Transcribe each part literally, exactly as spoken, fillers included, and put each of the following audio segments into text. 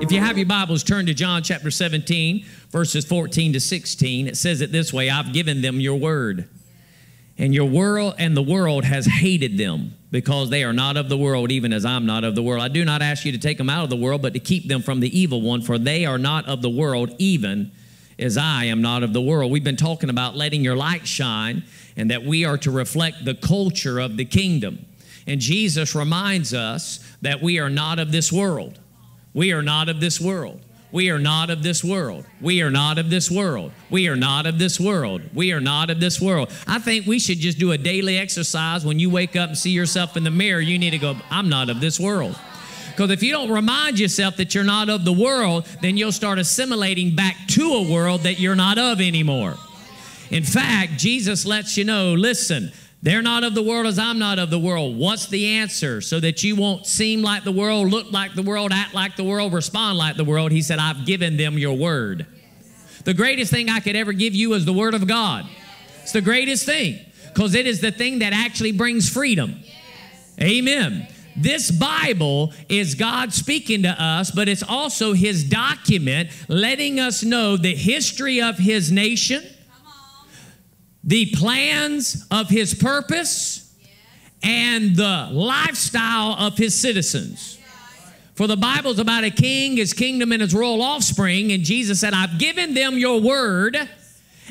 If you have your Bibles, turn to John chapter seventeen, verses fourteen to sixteen. It says it this way: I've given them your word, and your world and the world has hated them, because they are not of the world, even as I'm not of the world. I do not ask you to take them out of the world, but to keep them from the evil one, for they are not of the world, even as I am not of the world. We've been talking about letting your light shine, and that we are to reflect the culture of the kingdom. And Jesus reminds us that we are not of this world. We are not of this world. We are not of this world. We are not of this world. We are not of this world. We are not of this world. I think we should just do a daily exercise. When you wake up and see yourself in the mirror, you need to go, I'm not of this world. Because if you don't remind yourself that you're not of the world, then you'll start assimilating back to a world that you're not of anymore. In fact, Jesus lets you know, listen, they're not of the world as I'm not of the world. What's the answer? So that you won't seem like the world, look like the world, act like the world, respond like the world. He said, I've given them your word. Yes. The greatest thing I could ever give you is the word of God. Yes. It's the greatest thing, because it is the thing that actually brings freedom. Yes. Amen. Amen. This Bible is God speaking to us, but it's also his document letting us know the history of his nation, the plans of his purpose, and the lifestyle of his citizens. For the Bible's about a king, his kingdom, and his royal offspring, and Jesus said, I've given them your word,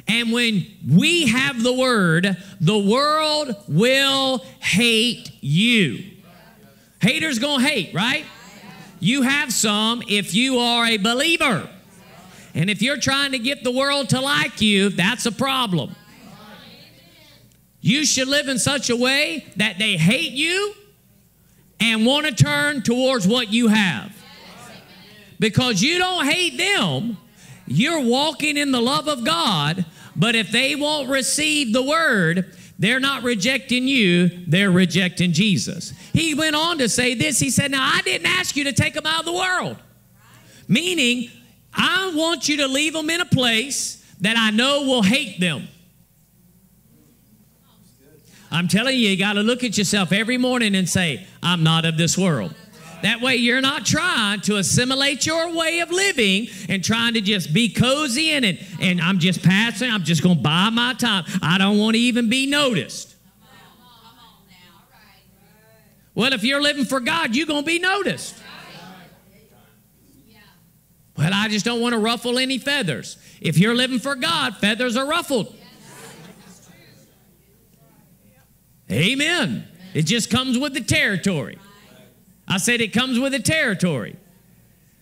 and when we have the word, the world will hate you. Haters gonna hate, right? You have some if you are a believer. And if you're trying to get the world to like you, that's a problem. You should live in such a way that they hate you and want to turn towards what you have. Because you don't hate them. You're walking in the love of God. But if they won't receive the word, they're not rejecting you. They're rejecting Jesus. He went on to say this. He said, now, I didn't ask you to take them out of the world. Meaning, I want you to leave them in a place that I know will hate them. I'm telling you, you got to look at yourself every morning and say, I'm not of this world. That way you're not trying to assimilate your way of living and trying to just be cozy in it. And I'm just passing. I'm just going to buy my time. I don't want to even be noticed. Well, if you're living for God, you're going to be noticed. Well, I just don't want to ruffle any feathers. If you're living for God, feathers are ruffled. Amen. It just comes with the territory. I said it comes with the territory.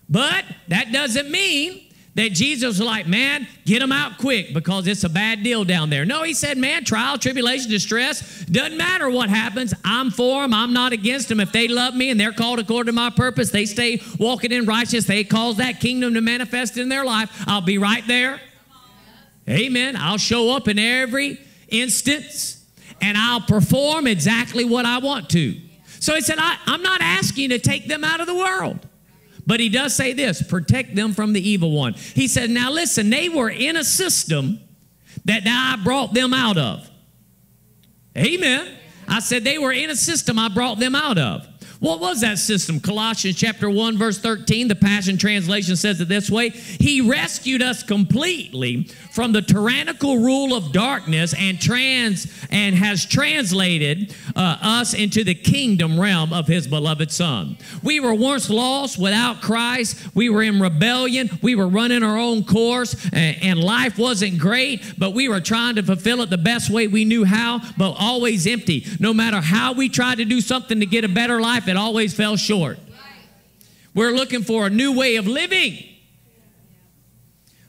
But that doesn't mean that Jesus was like, man, get them out quick because it's a bad deal down there. No, he said, man, trial, tribulation, distress, doesn't matter what happens. I'm for them. I'm not against them. If they love me and they're called according to my purpose, they stay walking in righteousness, they cause that kingdom to manifest in their life, I'll be right there. Amen. I'll show up in every instance, and I'll perform exactly what I want to. So he said, I, I'm not asking you to take them out of the world. But he does say this, protect them from the evil one. He said, now listen, they were in a system that I brought them out of. Amen. I said they were in a system I brought them out of. What was that system? Colossians chapter one, verse thirteen, the Passion Translation says it this way: He rescued us completely from the tyrannical rule of darkness and trans and has translated uh, us into the kingdom realm of His beloved Son. We were once lost without Christ. We were in rebellion. We were running our own course, and, and life wasn't great, but we were trying to fulfill it the best way we knew how, but always empty. No matter how we tried to do something to get a better life, it always fell short. We're looking for a new way of living.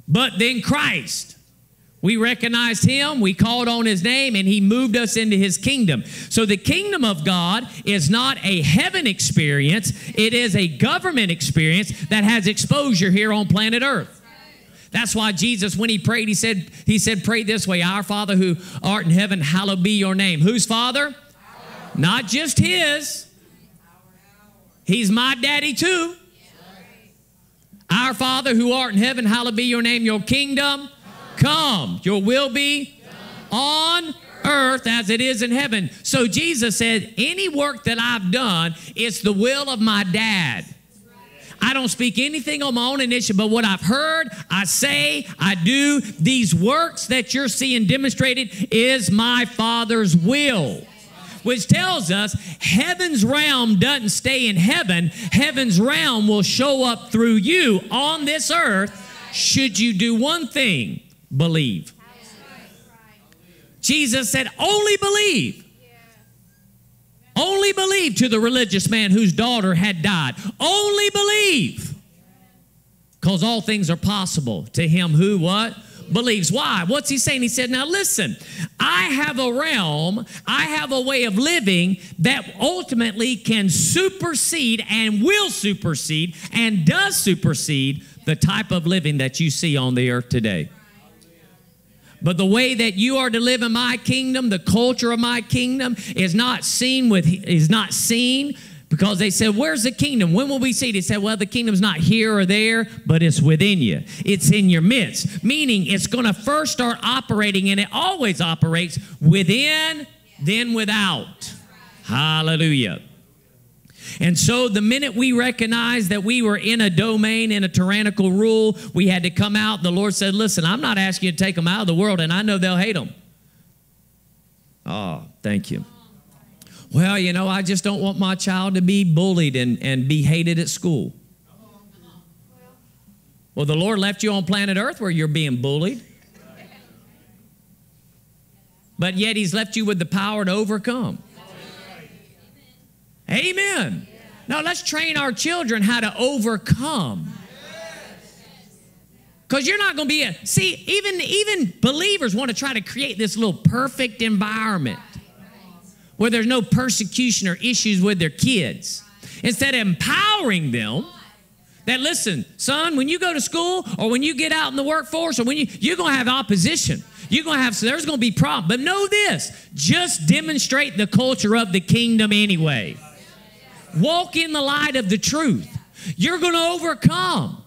But then Christ, we recognized Him, we called on His name, and He moved us into His kingdom. So the kingdom of God is not a heaven experience. It is a government experience that has exposure here on planet Earth. That's why Jesus, when He prayed, He said, He said, pray this way: Our Father who art in heaven, hallowed be your name. Whose Father? Not just His. He's my daddy too. Our Father who art in heaven, hallowed be your name. Your kingdom come. Your will be on earth as it is in heaven. So Jesus said, any work that I've done, it's the will of my dad. I don't speak anything on my own initiative, but what I've heard, I say, I do. These works that you're seeing demonstrated is my Father's will. Which tells us heaven's realm doesn't stay in heaven. Heaven's realm will show up through you on this earth should you do one thing, believe. Jesus said, only believe. Only believe to the religious man whose daughter had died. Only believe. Because all things are possible to him who what? Believes. Why? What's he saying? He said, now listen, I have a realm, I have a way of living that ultimately can supersede and will supersede and does supersede the type of living that you see on the earth today. But the way that you are to live in my kingdom, the culture of my kingdom, is not seen with, is not seen because they said, where's the kingdom? When will we see it? He said, well, the kingdom's not here or there, but it's within you. It's in your midst, meaning it's going to first start operating, and it always operates within, then without. Hallelujah. And so the minute we recognized that we were in a domain, in a tyrannical rule, we had to come out. The Lord said, listen, I'm not asking you to take them out of the world, and I know they'll hate them. Oh, thank you. Well, you know, I just don't want my child to be bullied and, and be hated at school. Well, the Lord left you on planet Earth where you're being bullied. But yet he's left you with the power to overcome. Amen. Now let's train our children how to overcome. Because you're not going to be a... See, even, even believers want to try to create this little perfect environment where there's no persecution or issues with their kids. Instead of empowering them that, listen, son, when you go to school or when you get out in the workforce or when you... You're going to have opposition. You're going to have... So there's going to be problems. But know this, just demonstrate the culture of the kingdom anyway. Walk in the light of the truth. You're going to overcome.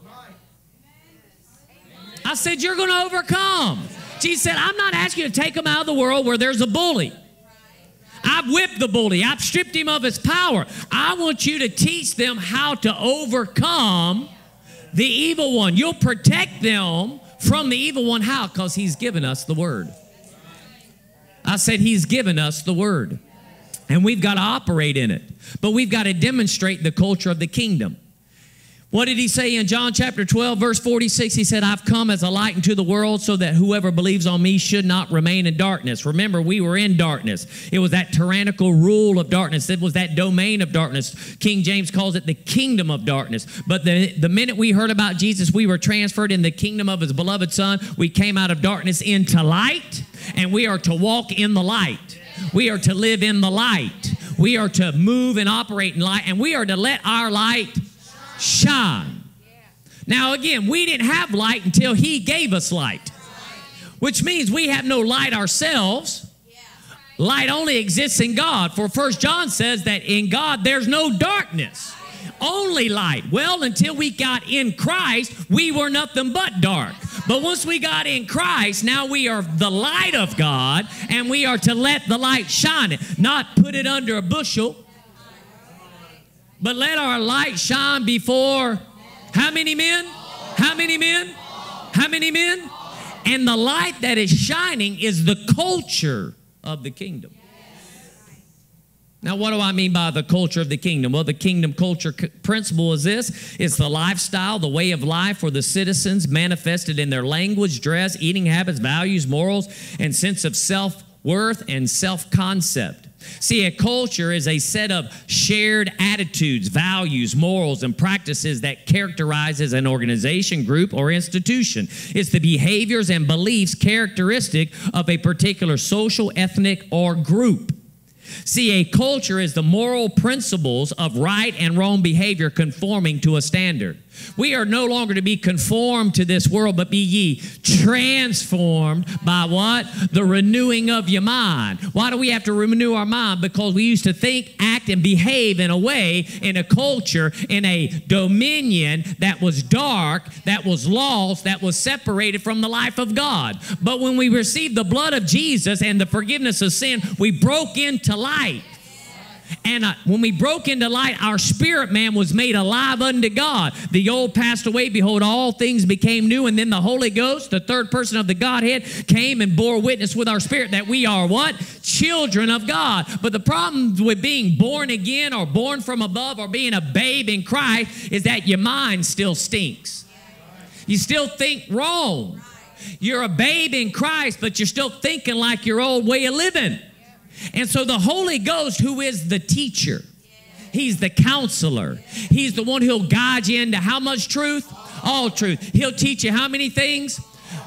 I said, you're going to overcome. Jesus said, I'm not asking you to take them out of the world where there's a bully. I've whipped the bully. I've stripped him of his power. I want you to teach them how to overcome the evil one. You'll protect them from the evil one. How? Because he's given us the word. I said, he's given us the word. And we've got to operate in it. But we've got to demonstrate the culture of the kingdom. What did he say in John chapter twelve, verse forty-six? He said, I've come as a light into the world so that whoever believes on me should not remain in darkness. Remember, we were in darkness. It was that tyrannical rule of darkness. It was that domain of darkness. King James calls it the kingdom of darkness. But the, the minute we heard about Jesus, we were transferred in the kingdom of his beloved son. We came out of darkness into light, and we are to walk in the light. We are to live in the light. We are to move and operate in light, and we are to let our light shine. Now again, we didn't have light until he gave us light, which means we have no light ourselves. Light only exists in God. For First John says that in God there's no darkness, only light. Well, until we got in Christ, we were nothing but dark. But once we got in Christ, now we are the light of God, and we are to let the light shine, not put it under a bushel. But let our light shine before how many men? How many men? How many men? And the light that is shining is the culture of the kingdom. Now, what do I mean by the culture of the kingdom? Well, the kingdom culture principle is this. It's the lifestyle, the way of life for the citizens manifested in their language, dress, eating habits, values, morals, and sense of self-worth and self-concept. See, a culture is a set of shared attitudes, values, morals, and practices that characterizes an organization, group, or institution. It's the behaviors and beliefs characteristic of a particular social, ethnic, or group. See, a culture is the moral principles of right and wrong behavior conforming to a standard. We are no longer to be conformed to this world, but be ye transformed by what? The renewing of your mind. Why do we have to renew our mind? Because we used to think, act, and behave in a way, in a culture, in a dominion that was dark, that was lost, that was separated from the life of God. But when we received the blood of Jesus and the forgiveness of sin, we broke into light. And I, when we broke into light, our spirit man was made alive unto God. The old passed away. Behold, all things became new. And then the Holy Ghost, the third person of the Godhead, came and bore witness with our spirit that we are what? Children of God. But the problem with being born again or born from above or being a babe in Christ is that your mind still stinks. You still think wrong. You're a babe in Christ, but you're still thinking like your old way of living. And so the Holy Ghost, who is the teacher, he's the counselor. He's the one who'll guide you into how much truth? All truth. He'll teach you how many things?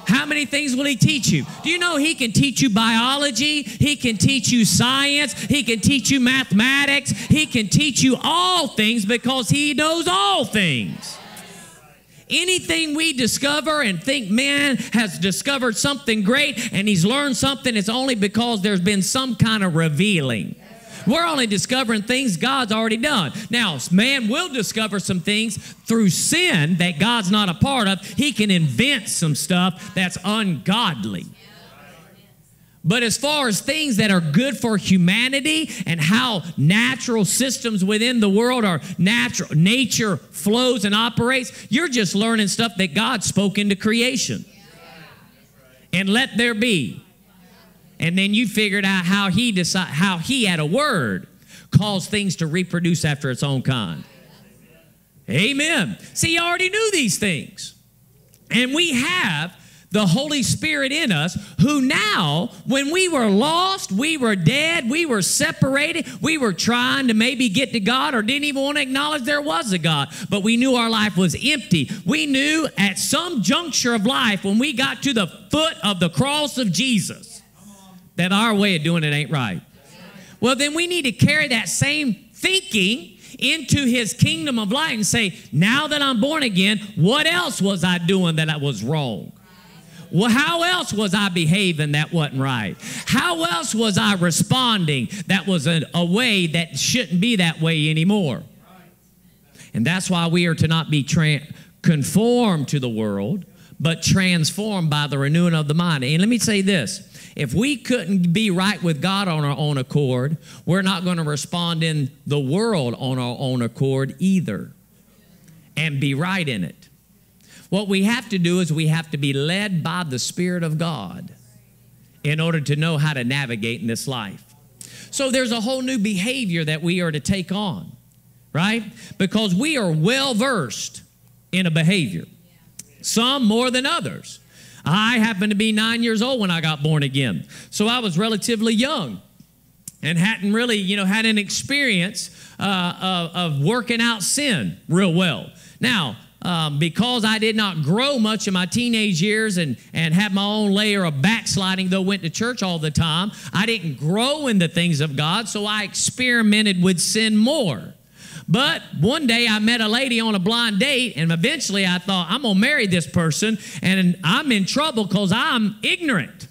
How many things will he teach you? Do you know he can teach you biology? He can teach you science. He can teach you mathematics. He can teach you all things because he knows all things. Anything we discover and think man has discovered something great and he's learned something, it's only because there's been some kind of revealing. We're only discovering things God's already done. Now, man will discover some things through sin that God's not a part of. He can invent some stuff that's ungodly. But as far as things that are good for humanity and how natural systems within the world are natural, nature flows and operates, you're just learning stuff that God spoke into creation. And let there be. And then you figured out how he decide, how he had a word caused things to reproduce after its own kind. Amen. See, you already knew these things. And we have the Holy Spirit in us, who now, when we were lost, we were dead, we were separated, we were trying to maybe get to God or didn't even want to acknowledge there was a God, but we knew our life was empty. We knew at some juncture of life, when we got to the foot of the cross of Jesus, that our way of doing it ain't right. Well, then we need to carry that same thinking into his kingdom of light and say, now that I'm born again, what else was I doing that I was wrong? Well, how else was I behaving that wasn't right? How else was I responding that was a, a way that shouldn't be that way anymore? And that's why we are to not be conformed to the world, but transformed by the renewing of the mind. And let me say this. If we couldn't be right with God on our own accord, we're not going to respond in the world on our own accord either and be right in it. What we have to do is we have to be led by the Spirit of God in order to know how to navigate in this life. So there's a whole new behavior that we are to take on, right? Because we are well-versed in a behavior, some more than others. I happened to be nine years old when I got born again, so I was relatively young and hadn't really, you know, had an experience uh, of, of working out sin real well. Now, Um, because I did not grow much in my teenage years and, and had my own layer of backsliding, though went to church all the time, I didn't grow in the things of God, so I experimented with sin more. But one day I met a lady on a blind date, and eventually I thought, I'm going to marry this person, and I'm in trouble because I'm ignorant.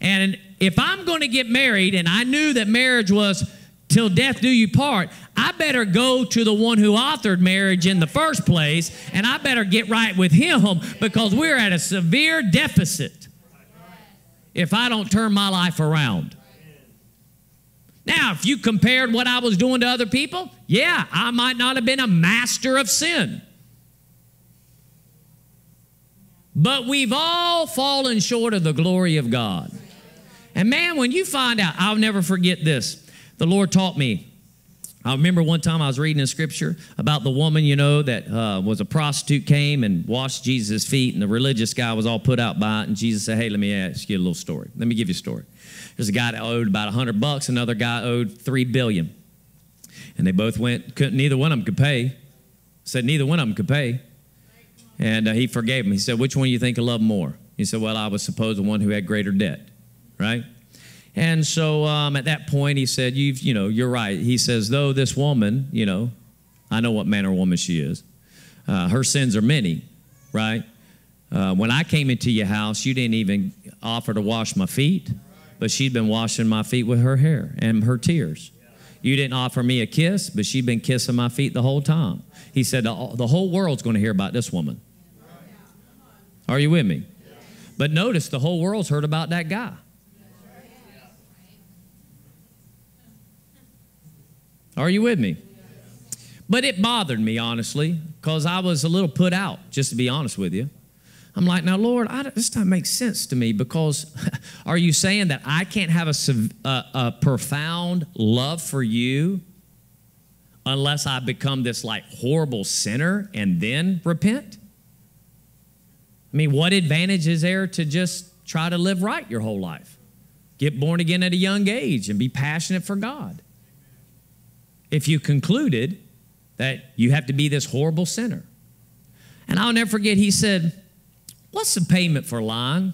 And if I'm going to get married, and I knew that marriage was till death do you part, I better go to the one who authored marriage in the first place, and I better get right with him because we're at a severe deficit if I don't turn my life around. Now, if you compared what I was doing to other people, yeah, I might not have been a master of sin. But we've all fallen short of the glory of God. And man, when you find out, I'll never forget this. The Lord taught me. I remember one time I was reading in Scripture about the woman, you know, that uh, was a prostitute, came and washed Jesus' feet, and the religious guy was all put out by it, and Jesus said, hey, let me ask you a little story. Let me give you a story. There's a guy that owed about a hundred bucks. Another guy owed three billion dollars, and they both went, couldn't, neither one of them could pay. Said neither one of them could pay, and uh, he forgave him. He said, which one do you think I love more? He said, well, I was supposed the one who had greater debt, right? And so um, at that point, he said, You've, you know, you're right. He says, though this woman, you know, I know what manner of woman she is. Uh, her sins are many, right? Uh, when I came into your house, you didn't even offer to wash my feet, but she'd been washing my feet with her hair and her tears. You didn't offer me a kiss, but she'd been kissing my feet the whole time. He said, the, the whole world's going to hear about this woman. Are you with me? But notice the whole world's heard about that guy. Are you with me? But it bothered me, honestly, because I was a little put out, just to be honest with you. I'm like, now, Lord, I, this doesn't make sense to me, because are you saying that I can't have a, a, a profound love for you unless I become this, like, horrible sinner and then repent? I mean, what advantage is there to just try to live right your whole life? Get born again at a young age and be passionate for God, if you concluded that you have to be this horrible sinner. And I'll never forget, he said, what's the payment for lying?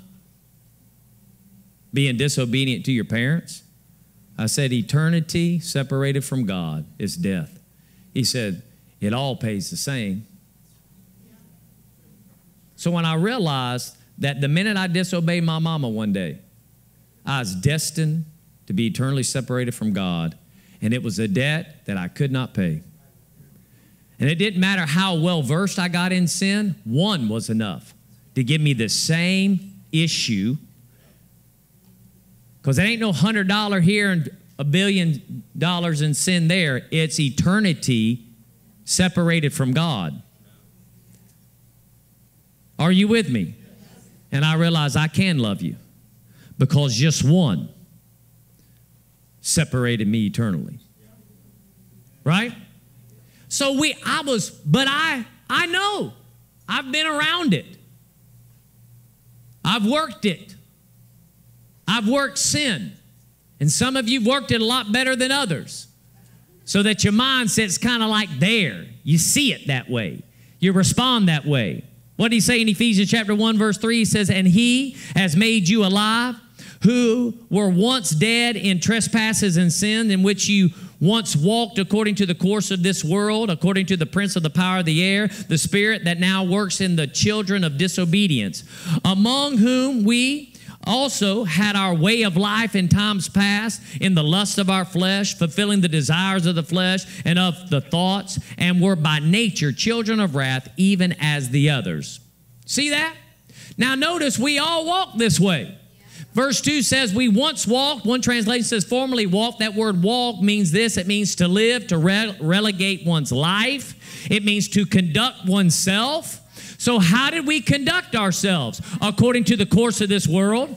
Being disobedient to your parents? I said, eternity separated from God is death. He said, it all pays the same. So when I realized that the minute I disobeyed my mama one day, I was destined to be eternally separated from God, and it was a debt that I could not pay. And it didn't matter how well-versed I got in sin, one was enough to give me the same issue, because there ain't no one hundred dollars here and a billion dollars in sin there. It's eternity separated from God. Are you with me? And I realized I can love you, because just one separated me eternally. Right? So we, I was, but I, I know. I've been around it. I've worked it. I've worked sin. And some of you worked it a lot better than others, so that your mindset's kind of like there. You see it that way. You respond that way. What did he say in Ephesians chapter one, verse three? He says, and he has made you alive, who were once dead in trespasses and sin, in which you once walked according to the course of this world, according to the prince of the power of the air, the spirit that now works in the children of disobedience, among whom we also had our way of life in times past, in the lust of our flesh, fulfilling the desires of the flesh and of the thoughts, and were by nature children of wrath, even as the others. See that? Now notice, we all walk this way. Verse two says, we once walked. One translation says, formerly walked. That word walk means this. It means to live, to re- relegate one's life. It means to conduct oneself. So how did we conduct ourselves? According to the course of this world.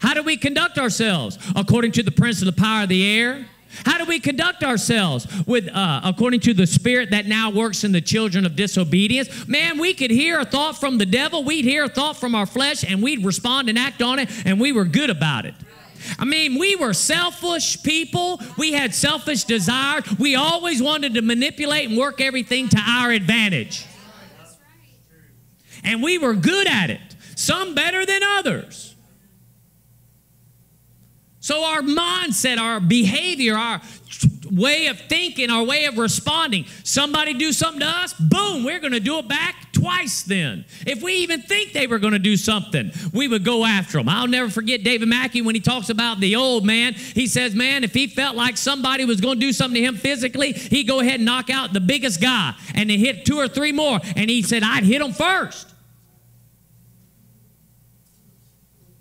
How do we conduct ourselves? According to the prince of the power of the air. How do we conduct ourselves? With uh, according to the spirit that now works in the children of disobedience. Man, we could hear a thought from the devil. We'd hear a thought from our flesh, and we'd respond and act on it, and we were good about it. I mean, we were selfish people. We had selfish desires. We always wanted to manipulate and work everything to our advantage. And we were good at it, some better than others. So our mindset, our behavior, our way of thinking, our way of responding, somebody do something to us, boom, we're going to do it back twice then. If we even think they were going to do something, we would go after them. I'll never forget David Mackey when he talks about the old man. He says, man, if he felt like somebody was going to do something to him physically, he'd go ahead and knock out the biggest guy and then hit two or three more. And he said, I'd hit them first.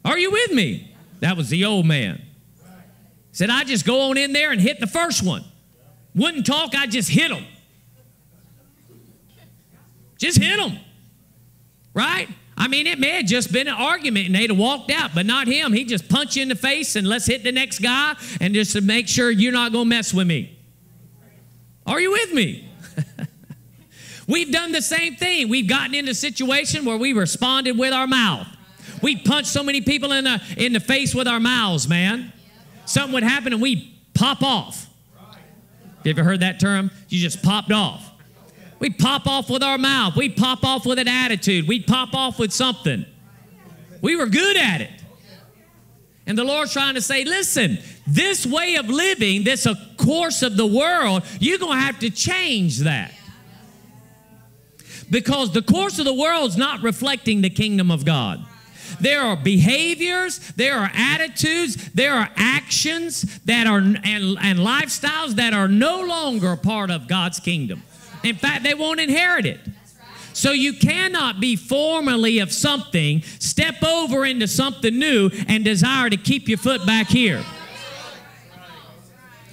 Are you with me? That was the old man. He said, I just go on in there and hit the first one. Wouldn't talk, I just hit him. Just hit him. Right? I mean, it may have just been an argument and they'd have walked out, but not him. He just punched you in the face and let's hit the next guy, and just to make sure you're not going to mess with me. Are you with me? We've done the same thing. We've gotten into a situation where we responded with our mouth. We punch so many people in the, in the face with our mouths, man. Something would happen and we'd pop off. You ever heard that term? You just popped off. We pop off with our mouth. We pop off with an attitude. We pop off with something. We were good at it. And the Lord's trying to say, listen, this way of living, this course of the world, you're going to have to change that. Because the course of the world's not reflecting the kingdom of God. There are behaviors, there are attitudes, there are actions that are and, and lifestyles that are no longer a part of God's kingdom. In fact, they won't inherit it. So you cannot be formerly of something, step over into something new, and desire to keep your foot back here.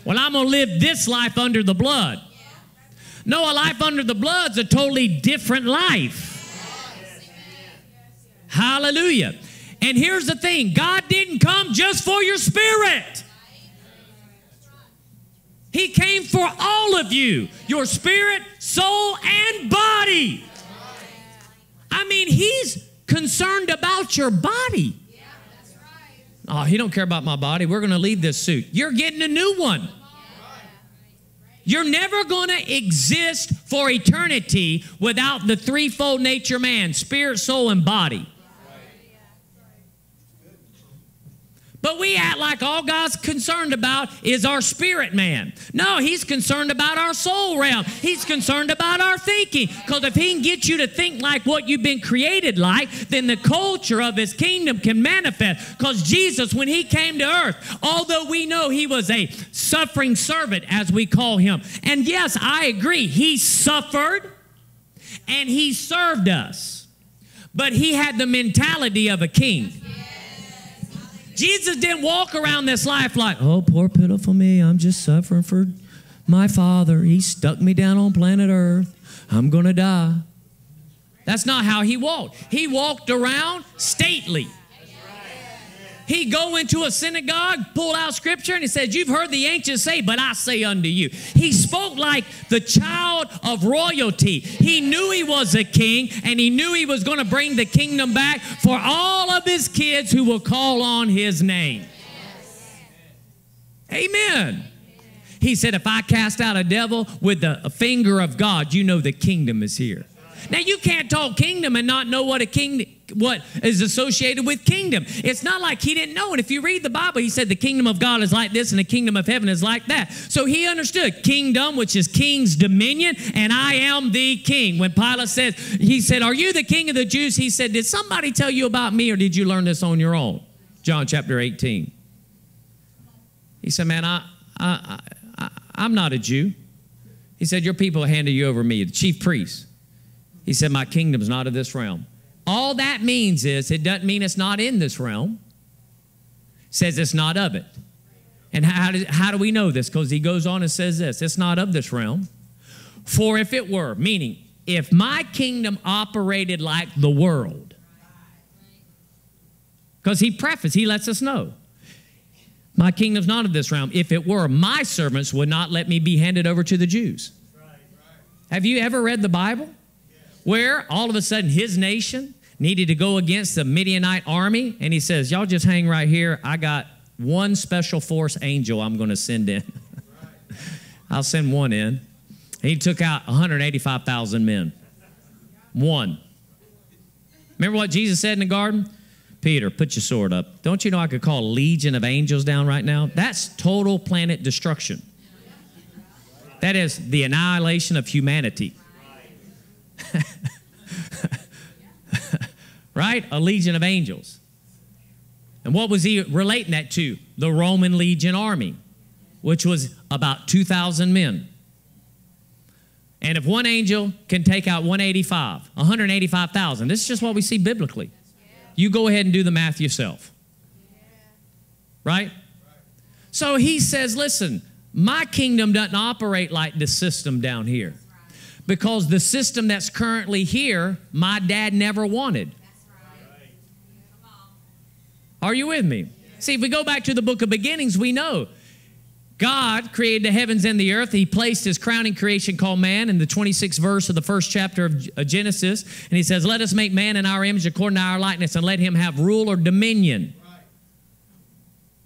Well, I'm going to live this life under the blood. No, a life under the blood is a totally different life. Hallelujah. And here's the thing. God didn't come just for your spirit. He came for all of you, your spirit, soul, and body. I mean, he's concerned about your body. Oh, he don't care about my body. We're going to leave this suit. You're getting a new one. You're never going to exist for eternity without the threefold nature man, spirit, soul, and body. But we act like all God's concerned about is our spirit man. No, he's concerned about our soul realm. He's concerned about our thinking. Because if he can get you to think like what you've been created like, then the culture of his kingdom can manifest. Because Jesus, when he came to earth, although we know he was a suffering servant, as we call him. And yes, I agree. He suffered and he served us. But he had the mentality of a king. Jesus didn't walk around this life like, oh, poor pitiful me. I'm just suffering for my Father. He stuck me down on planet Earth. I'm going to die. That's not how he walked. He walked around stately. He'd go into a synagogue, pull out scripture, and he said, you've heard the ancients say, but I say unto you. He spoke like the child of royalty. He knew he was a king, and he knew he was going to bring the kingdom back for all of his kids who will call on his name. Yes. Amen. He said, if I cast out a devil with the finger of God, you know the kingdom is here. Now, you can't talk kingdom and not know what a king, what is associated with kingdom. It's not like he didn't know it. If you read the Bible, he said the kingdom of God is like this and the kingdom of heaven is like that. So he understood kingdom, which is king's dominion, and I am the king. When Pilate said, he said, are you the king of the Jews? He said, did somebody tell you about me or did you learn this on your own? John chapter eighteen. He said, man, I, I, I, I'm not a Jew. He said, your people handed you over me, the chief priests. He said, my kingdom's not of this realm. All that means is it doesn't mean it's not in this realm. It says it's not of it. And how do, how do we know this? Because he goes on and says this. It's not of this realm. For if it were, meaning if my kingdom operated like the world. Because he prefaced, he lets us know. My kingdom's not of this realm. If it were, my servants would not let me be handed over to the Jews. Have you ever read the Bible? Where all of a sudden his nation needed to go against the Midianite army. And he says, y'all just hang right here. I got one special force angel I'm going to send in. I'll send one in. And he took out one hundred eighty-five thousand men. One. Remember what Jesus said in the garden? Peter, put your sword up. Don't you know I could call a legion of angels down right now? That's total planet destruction. That is the annihilation of humanity. Right? A legion of angels. And what was he relating that to? The Roman legion army, which was about two thousand men. And if one angel can take out one hundred eighty-five, one hundred eighty-five thousand, this is just what we see biblically. You go ahead and do the math yourself. Right? So he says, listen, my kingdom doesn't operate like this system down here. Because the system that's currently here, my dad never wanted. Are you with me? See, if we go back to the book of beginnings, we know God created the heavens and the earth. He placed his crowning creation called man in the twenty-sixth verse of the first chapter of Genesis. And he says, let us make man in our image according to our likeness and let him have rule or dominion.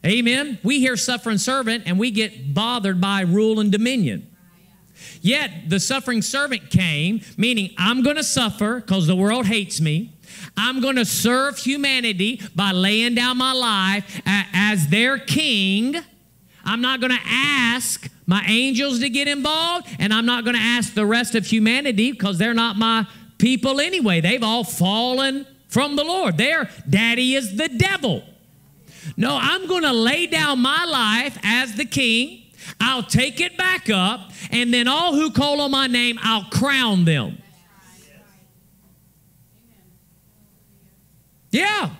Amen. We hear suffering servant and we get bothered by rule and dominion. Yet the suffering servant came, meaning I'm going to suffer because the world hates me. I'm going to serve humanity by laying down my life as their king. I'm not going to ask my angels to get involved, and I'm not going to ask the rest of humanity because they're not my people anyway. They've all fallen from the Lord. Their daddy is the devil. No, I'm going to lay down my life as the king. I'll take it back up, and then all who call on my name, I'll crown them. Yeah.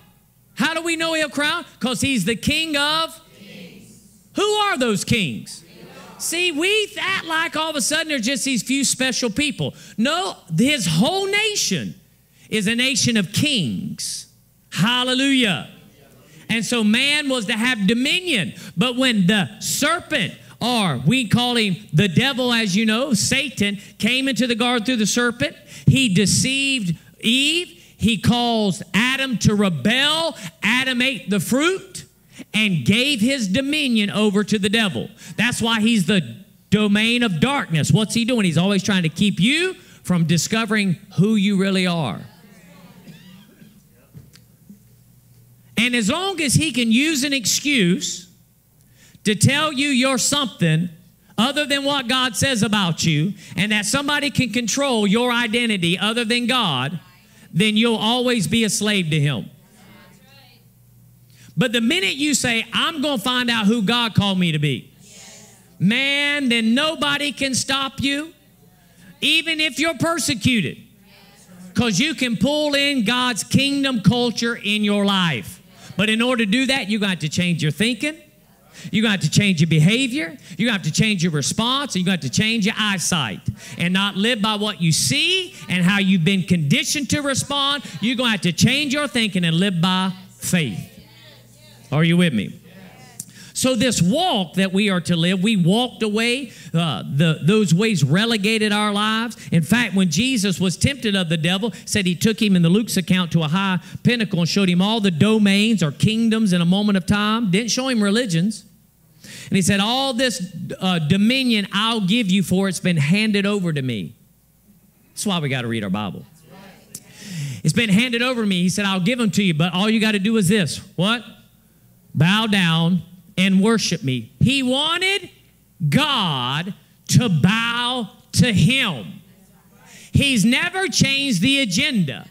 How do we know he'll crown? Because he's the king of kings. Who are those kings? See, we act like all of a sudden there's just these few special people. No, his whole nation is a nation of kings. Hallelujah. And so man was to have dominion. But when the serpent, or we call him the devil, as you know, Satan, came into the garden through the serpent, he deceived Eve. He caused Adam to rebel. Adam ate the fruit and gave his dominion over to the devil. That's why he's the domain of darkness. What's he doing? He's always trying to keep you from discovering who you really are. And as long as he can use an excuse to tell you you're something other than what God says about you, and that somebody can control your identity other than God, then you'll always be a slave to him. But the minute you say, I'm going to find out who God called me to be, man, then nobody can stop you, even if you're persecuted, because you can pull in God's kingdom culture in your life. But in order to do that, you're going to have to change your thinking. You're going to have to change your behavior. You're going to have to change your response. You're going to have to change your eyesight and not live by what you see and how you've been conditioned to respond. You're going to have to change your thinking and live by faith. Are you with me? So this walk that we are to live, we walked away, uh, the, those ways relegated our lives. In fact, when Jesus was tempted of the devil, said he took him in the Luke's account to a high pinnacle and showed him all the domains or kingdoms in a moment of time. Didn't show him religions. And he said, all this uh, dominion I'll give you, for it's been handed over to me. That's why we got to read our Bible. It's been handed over to me. He said, I'll give them to you, but all you got to do is this. What? Bow down and worship me. He wanted God to bow to him. He's never changed the agenda.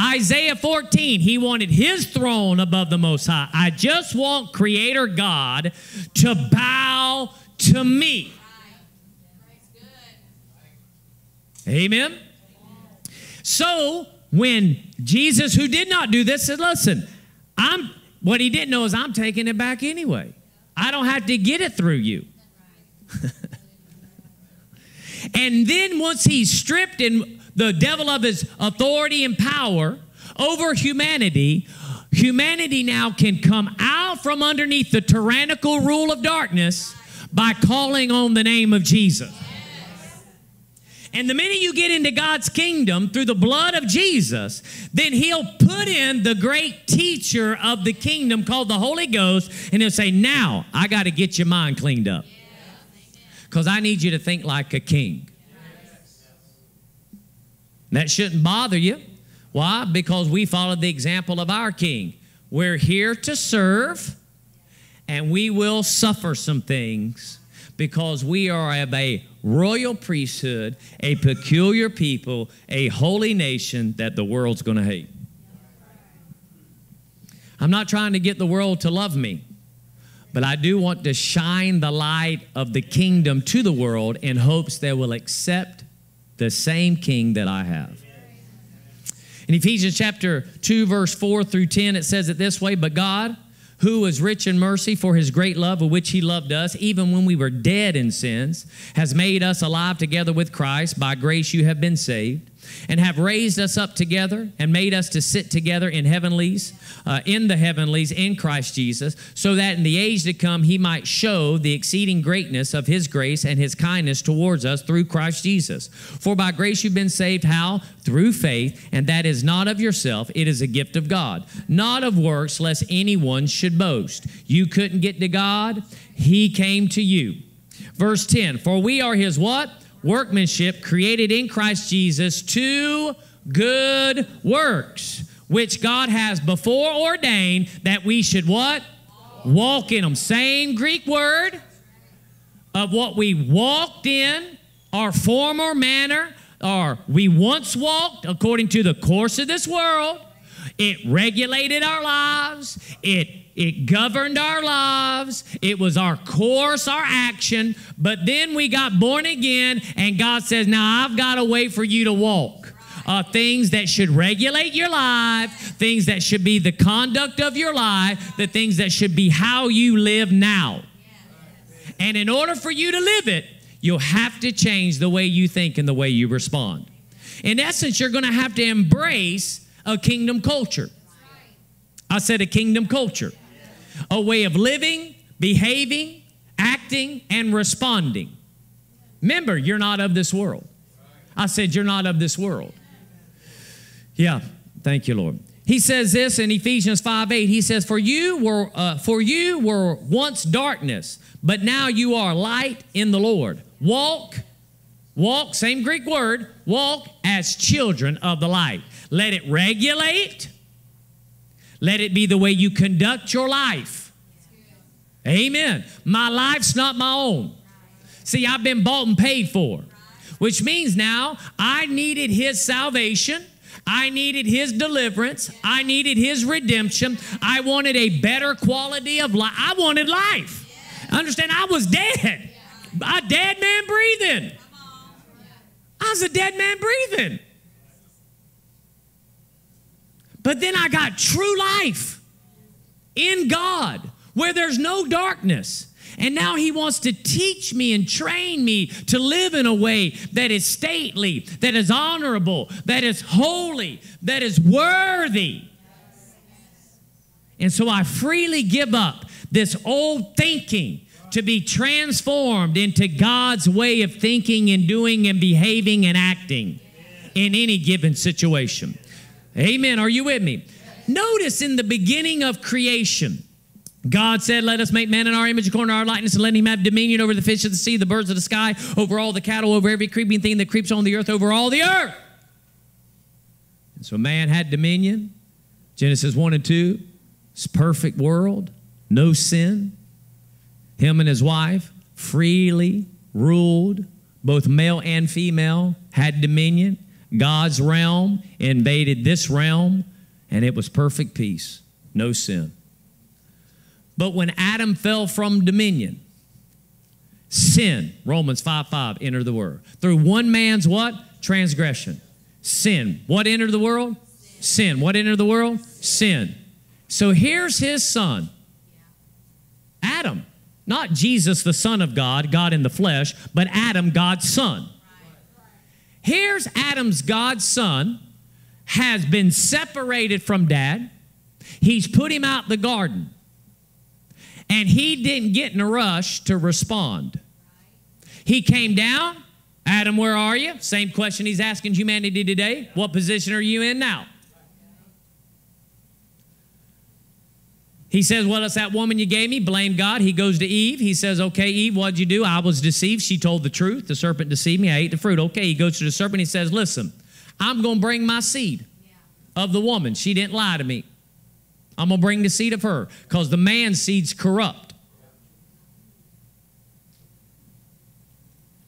Isaiah fourteen, he wanted his throne above the Most High. I just want Creator God to bow to me. Amen? So when Jesus, who did not do this, said, listen, I'm What he didn't know is I'm taking it back anyway. I don't have to get it through you. And then once he's stripped in the devil of his authority and power over humanity, humanity now can come out from underneath the tyrannical rule of darkness by calling on the name of Jesus. And the minute you get into God's kingdom through the blood of Jesus, then he'll put in the great teacher of the kingdom called the Holy Ghost, and he'll say, now I got to get your mind cleaned up because I need you to think like a king. That shouldn't bother you. Why? Because we followed the example of our king. We're here to serve, and we will suffer some things because we are of a royal priesthood, a peculiar people, a holy nation that the world's going to hate. I'm not trying to get the world to love me, but I do want to shine the light of the kingdom to the world in hopes they will accept the same king that I have. In Ephesians chapter two, verse four through ten, it says it this way, but God, who is rich in mercy for his great love with which he loved us, even when we were dead in sins, has made us alive together with Christ. By grace you have been saved, and have raised us up together and made us to sit together in heavenlies, uh, in the heavenlies in Christ Jesus, so that in the age to come he might show the exceeding greatness of his grace and his kindness towards us through Christ Jesus. For by grace you've been saved, how? Through faith, and that is not of yourself, it is a gift of God, not of works, lest anyone should boast. You couldn't get to God, he came to you. Verse ten, for we are his what? Workmanship created in Christ Jesus to good works, which God has before ordained that we should what? Walk in them. Same Greek word of what we walked in, our former manner, or we once walked according to the course of this world. It regulated our lives. It It governed our lives. It was our course, our action. But then we got born again, and God says, now I've got a way for you to walk. Uh, things that should regulate your life, things that should be the conduct of your life, the things that should be how you live now. And in order for you to live it, you'll have to change the way you think and the way you respond. In essence, you're going to have to embrace a kingdom culture. I said a kingdom culture. A way of living, behaving, acting, and responding. Remember, you're not of this world. I said you're not of this world. Yeah, thank you, Lord. He says this in Ephesians five eight. He says, for you were uh, for you were once darkness, but now you are light in the Lord. Walk, walk, same Greek word, walk as children of the light. Let it regulate. Let it be the way you conduct your life. Amen. My life's not my own. See, I've been bought and paid for, which means now I needed His salvation. I needed His deliverance. I needed His redemption. I wanted a better quality of life. I wanted life. Understand, I was dead. A dead man breathing. I was a dead man breathing. But then I got true life in God where there's no darkness. And now He wants to teach me and train me to live in a way that is stately, that is honorable, that is holy, that is worthy. And so I freely give up this old thinking to be transformed into God's way of thinking and doing and behaving and acting in any given situation. Amen. Are you with me? Notice in the beginning of creation, God said, let us make man in our image according to our likeness, and let him have dominion over the fish of the sea, the birds of the sky, over all the cattle, over every creeping thing that creeps on the earth, over all the earth. And so man had dominion. Genesis one and two, it's a perfect world, no sin. Him and his wife freely ruled, both male and female had dominion. God's realm invaded this realm, and it was perfect peace, no sin. But when Adam fell from dominion, sin, Romans five five, entered the world. Through one man's what? Transgression. Sin. What entered the world? Sin. What entered the world? Sin. So here's his son, Adam. Not Jesus, the Son of God, God in the flesh, but Adam, God's son. Here's Adam's God's son, has been separated from dad. He's put him out the garden. And he didn't get in a rush to respond. He came down. Adam, where are you? Same question he's asking humanity today. What position are you in now? He says, well, it's that woman you gave me. Blame God. He goes to Eve. He says, okay, Eve, what'd you do? I was deceived. She told the truth. The serpent deceived me. I ate the fruit. Okay, he goes to the serpent. He says, listen, I'm going to bring my seed of the woman. She didn't lie to me. I'm going to bring the seed of her because the man's seed's corrupt.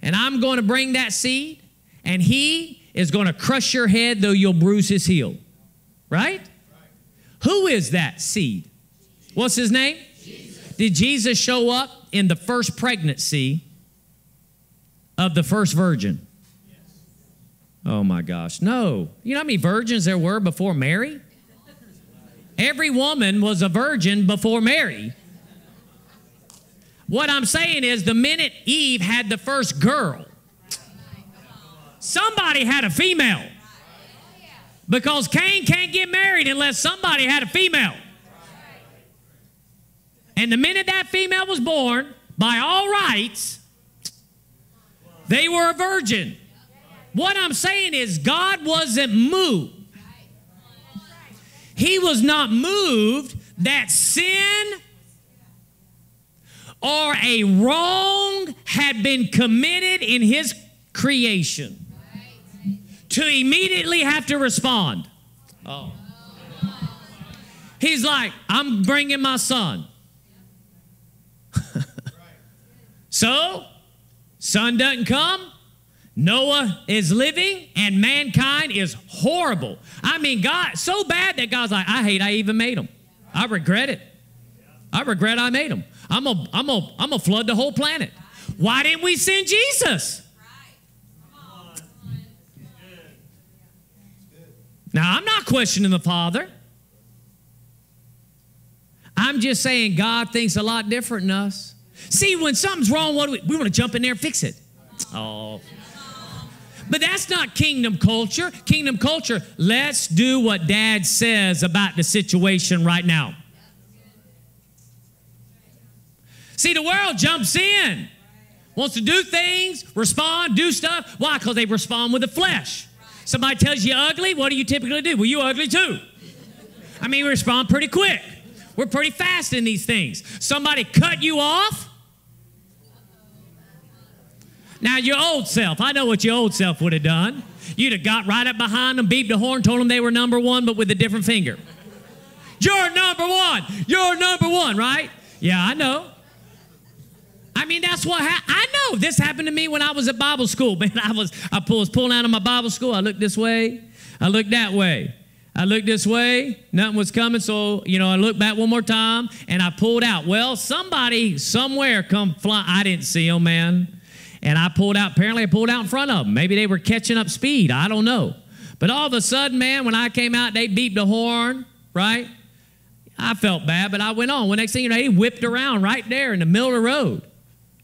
And I'm going to bring that seed, and he is going to crush your head, though you'll bruise his heel. Right? Right. Who is that seed? Jesus. What's his name? Jesus. Did Jesus show up in the first pregnancy of the first virgin? Yes. Oh, my gosh. No. You know how many virgins there were before Mary? Every woman was a virgin before Mary. What I'm saying is the minute Eve had the first girl, somebody had a female. Because Cain can't get married unless somebody had a female. And the minute that female was born, by all rights, they were a virgin. What I'm saying is God wasn't moved. He was not moved that sin or a wrong had been committed in his creation to immediately have to respond. Oh. He's like, I'm bringing my son. So, son doesn't come. Noah is living, and mankind is horrible. I mean, God, so bad that God's like, I hate I even made them. I regret it. I regret I made them. I'm going I'm to I'm gonna flood the whole planet. Why didn't we send Jesus? Now, I'm not questioning the Father. I'm just saying God thinks a lot different than us. See, when something's wrong, what do we, we want to jump in there and fix it. Oh. But that's not kingdom culture. Kingdom culture, let's do what Dad says about the situation right now. See, the world jumps in, wants to do things, respond, do stuff. Why? Because they respond with the flesh. Somebody tells you ugly, what do you typically do? Well, you ugly too. I mean, we respond pretty quick. We're pretty fast in these things. Somebody cut you off. Now, your old self, I know what your old self would have done. You'd have got right up behind them, beeped the horn, told them they were number one, but with a different finger. You're number one. You're number one, right? Yeah, I know. I mean, that's what happened. I know this happened to me when I was at Bible school. Man, I was, I was pulling out of my Bible school. I looked this way. I looked that way. I looked this way, nothing was coming, so, you know, I looked back one more time, and I pulled out. Well, somebody somewhere come fly. I didn't see them, man, and I pulled out. Apparently, I pulled out in front of them. Maybe they were catching up speed. I don't know, but all of a sudden, man, when I came out, they beeped the horn, right? I felt bad, but I went on. Well, next thing you know, they whipped around right there in the middle of the road,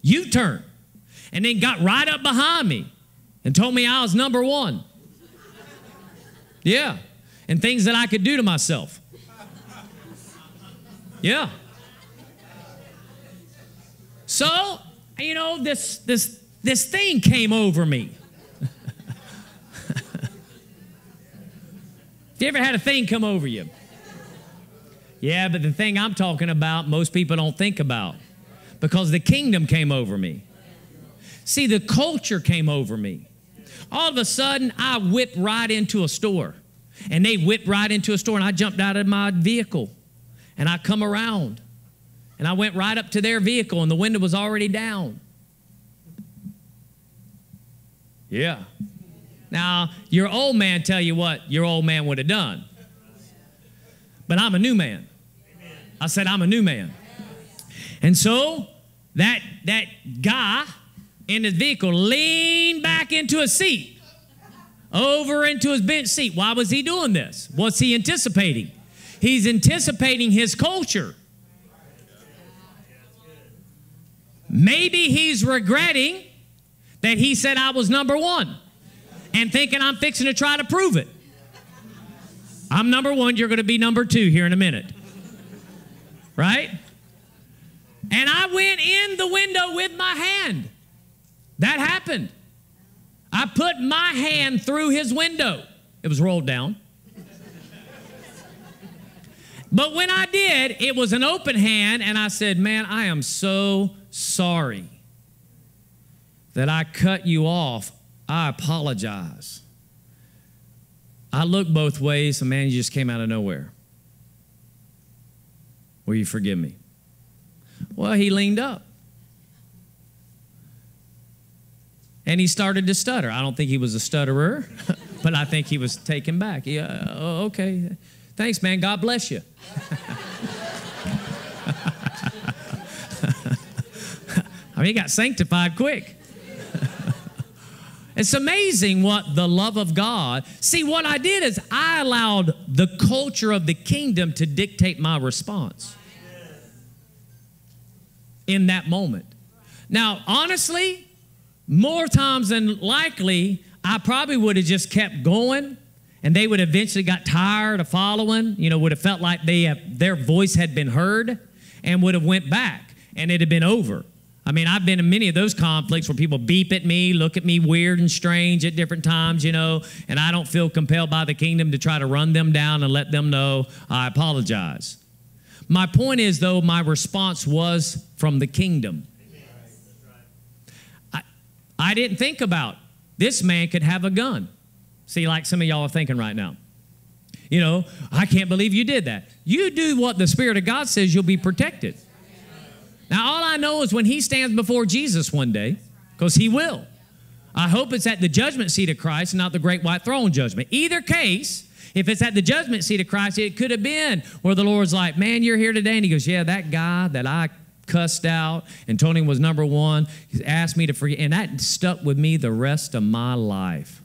U-turn, and then got right up behind me and told me I was number one. Yeah. And things that I could do to myself. Yeah. So, you know, this, this, this thing came over me. You ever had a thing come over you? Yeah, but the thing I'm talking about, most people don't think about. Because the kingdom came over me. See, the culture came over me. All of a sudden, I whipped right into a store. And they whipped right into a store, and I jumped out of my vehicle, and I come around, and I went right up to their vehicle, and the window was already down. Yeah. Now, your old man tell you what your old man would have done, but I'm a new man. I said, I'm a new man. And so that, that guy in the vehicle leaned back into a seat. Over into his bench seat. Why was he doing this? What's he anticipating? He's anticipating his culture. Maybe he's regretting that he said I was number one and thinking I'm fixing to try to prove it. I'm number one, you're going to be number two here in a minute. Right? And I went in the window with my hand. That happened. I put my hand through his window. It was rolled down. But when I did, it was an open hand, and I said, man, I am so sorry that I cut you off. I apologize. I looked both ways, and man, you just came out of nowhere. Will you forgive me? Well, he leaned up. And he started to stutter. I don't think he was a stutterer, but I think he was taken back. Yeah, uh, okay. Thanks, man. God bless you. I mean, he got sanctified quick. It's amazing what the love of God. See, what I did is I allowed the culture of the kingdom to dictate my response in that moment. Now, honestly, more times than likely, I probably would have just kept going, and they would have eventually got tired of following, you know, would have felt like they have, their voice had been heard, and would have went back, and it had been over. I mean, I've been in many of those conflicts where people beep at me, look at me weird and strange at different times, you know, and I don't feel compelled by the kingdom to try to run them down and let them know I apologize. My point is, though, my response was from the kingdom. I didn't think about this man could have a gun. See, like some of y'all are thinking right now. You know, I can't believe you did that. You do what the Spirit of God says, you'll be protected. Now, all I know is when he stands before Jesus one day, because he will. I hope it's at the judgment seat of Christ, not the great white throne judgment. Either case, if it's at the judgment seat of Christ, it could have been where the Lord's like, man, you're here today. And he goes, yeah, that guy that I cussed out, and Tony was number one. He asked me to forget, and that stuck with me the rest of my life.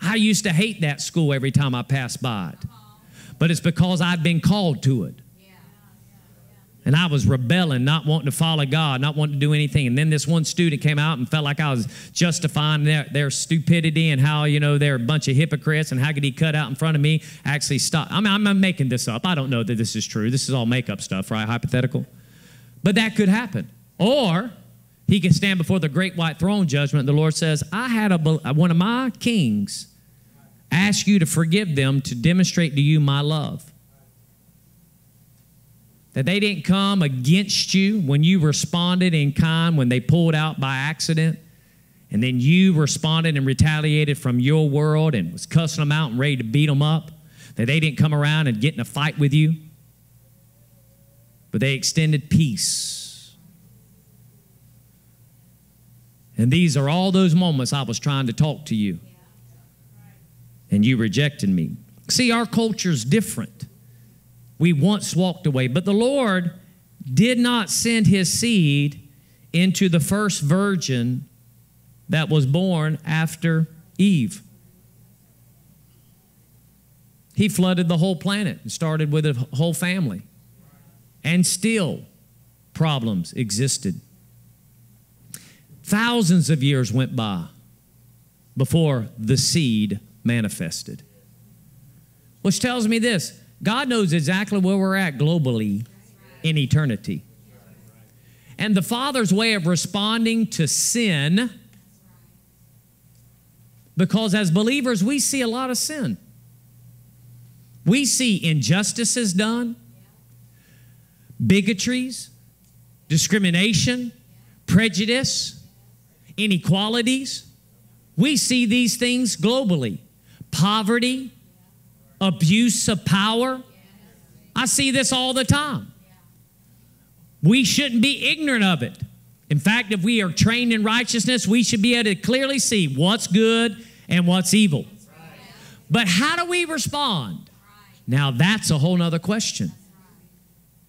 I used to hate that school every time I passed by it, but it's because I've been called to it. And I was rebelling, not wanting to follow God, not wanting to do anything. And then this one student came out and felt like I was justifying their, their stupidity and how, you know, they're a bunch of hypocrites and how could he cut out in front of me. Actually stop. I mean, I'm, I'm making this up. I don't know that this is true. This is all makeup stuff, right? Hypothetical. But that could happen. Or he can stand before the great white throne judgment. And the Lord says, I had a, one of my kings ask you to forgive them to demonstrate to you my love. That they didn't come against you when you responded in kind, when they pulled out by accident, and then you responded and retaliated from your world and was cussing them out and ready to beat them up. That they didn't come around and get in a fight with you, but they extended peace. And these are all those moments I was trying to talk to you, and you rejected me. See, our culture's different. We once walked away, but the Lord did not send his seed into the first virgin that was born after Eve. He flooded the whole planet and started with a whole family. And still, problems existed. Thousands of years went by before the seed manifested. Which tells me this. God knows exactly where we're at globally in eternity. And the Father's way of responding to sin, because as believers, we see a lot of sin. We see injustices done, bigotries, discrimination, prejudice, inequalities. We see these things globally. Poverty, abuse of power. I see this all the time. We shouldn't be ignorant of it. In fact, if we are trained in righteousness, we should be able to clearly see what's good and what's evil. But how do we respond? Now, that's a whole nother question.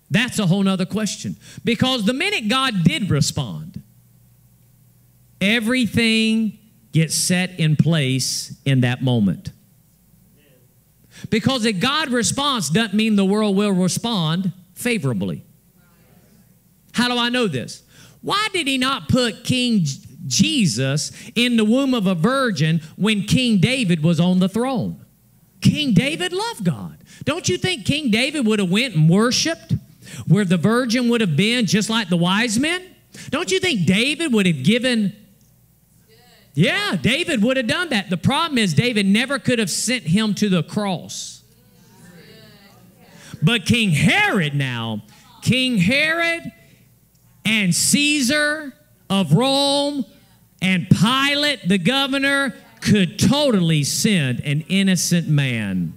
That's a whole nother question. Because the minute God did respond, everything gets set in place in that moment. Because a God response doesn't mean the world will respond favorably. How do I know this? Why did he not put King Jesus in the womb of a virgin when King David was on the throne? King David loved God. Don't you think King David would have went and worshiped where the virgin would have been just like the wise men? Don't you think David would have given? Yeah, David would have done that. The problem is David never could have sent him to the cross. But King Herod now, King Herod and Caesar of Rome and Pilate, the governor, could totally send an innocent man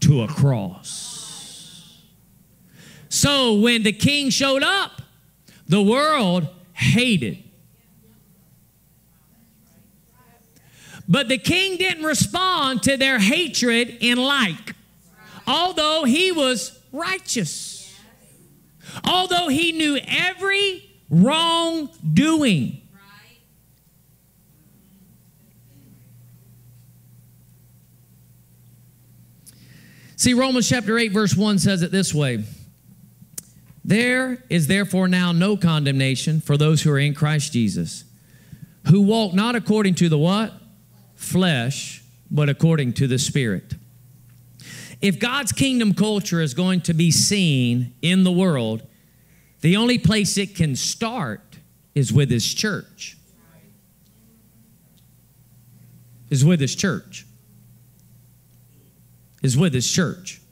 to a cross. So when the king showed up, the world hated. But the king didn't respond to their hatred in like, although he was righteous, although he knew every wrongdoing. See, Romans chapter eight, verse one says it this way. There is therefore now no condemnation for those who are in Christ Jesus, who walk not according to the what? Flesh, but according to the Spirit. If God's kingdom culture is going to be seen in the world, the only place it can start is with his church. Is with his church. Is with his church.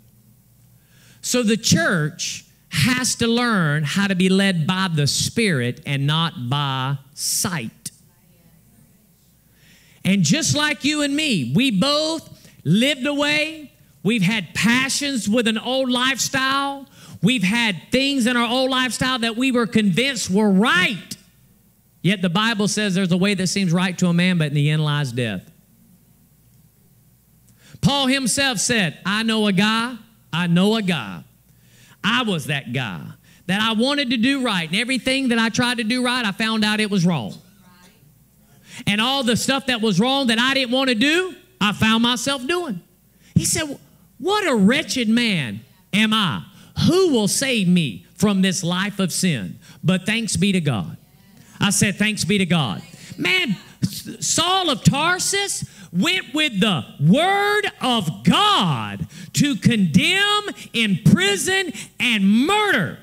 So the church has to learn how to be led by the Spirit and not by sight. And just like you and me, we both lived away. We've had passions with an old lifestyle. We've had things in our old lifestyle that we were convinced were right. Yet the Bible says there's a way that seems right to a man, but in the end lies death. Paul himself said, I know a guy, I know a guy. I was that guy that I wanted to do right. And everything that I tried to do right, I found out it was wrong. And all the stuff that was wrong that I didn't want to do, I found myself doing. He said, what a wretched man am I? Who will save me from this life of sin. But thanks be to God. I said, thanks be to God. Man, Saul of Tarsus went with the word of God to condemn, imprison, and murder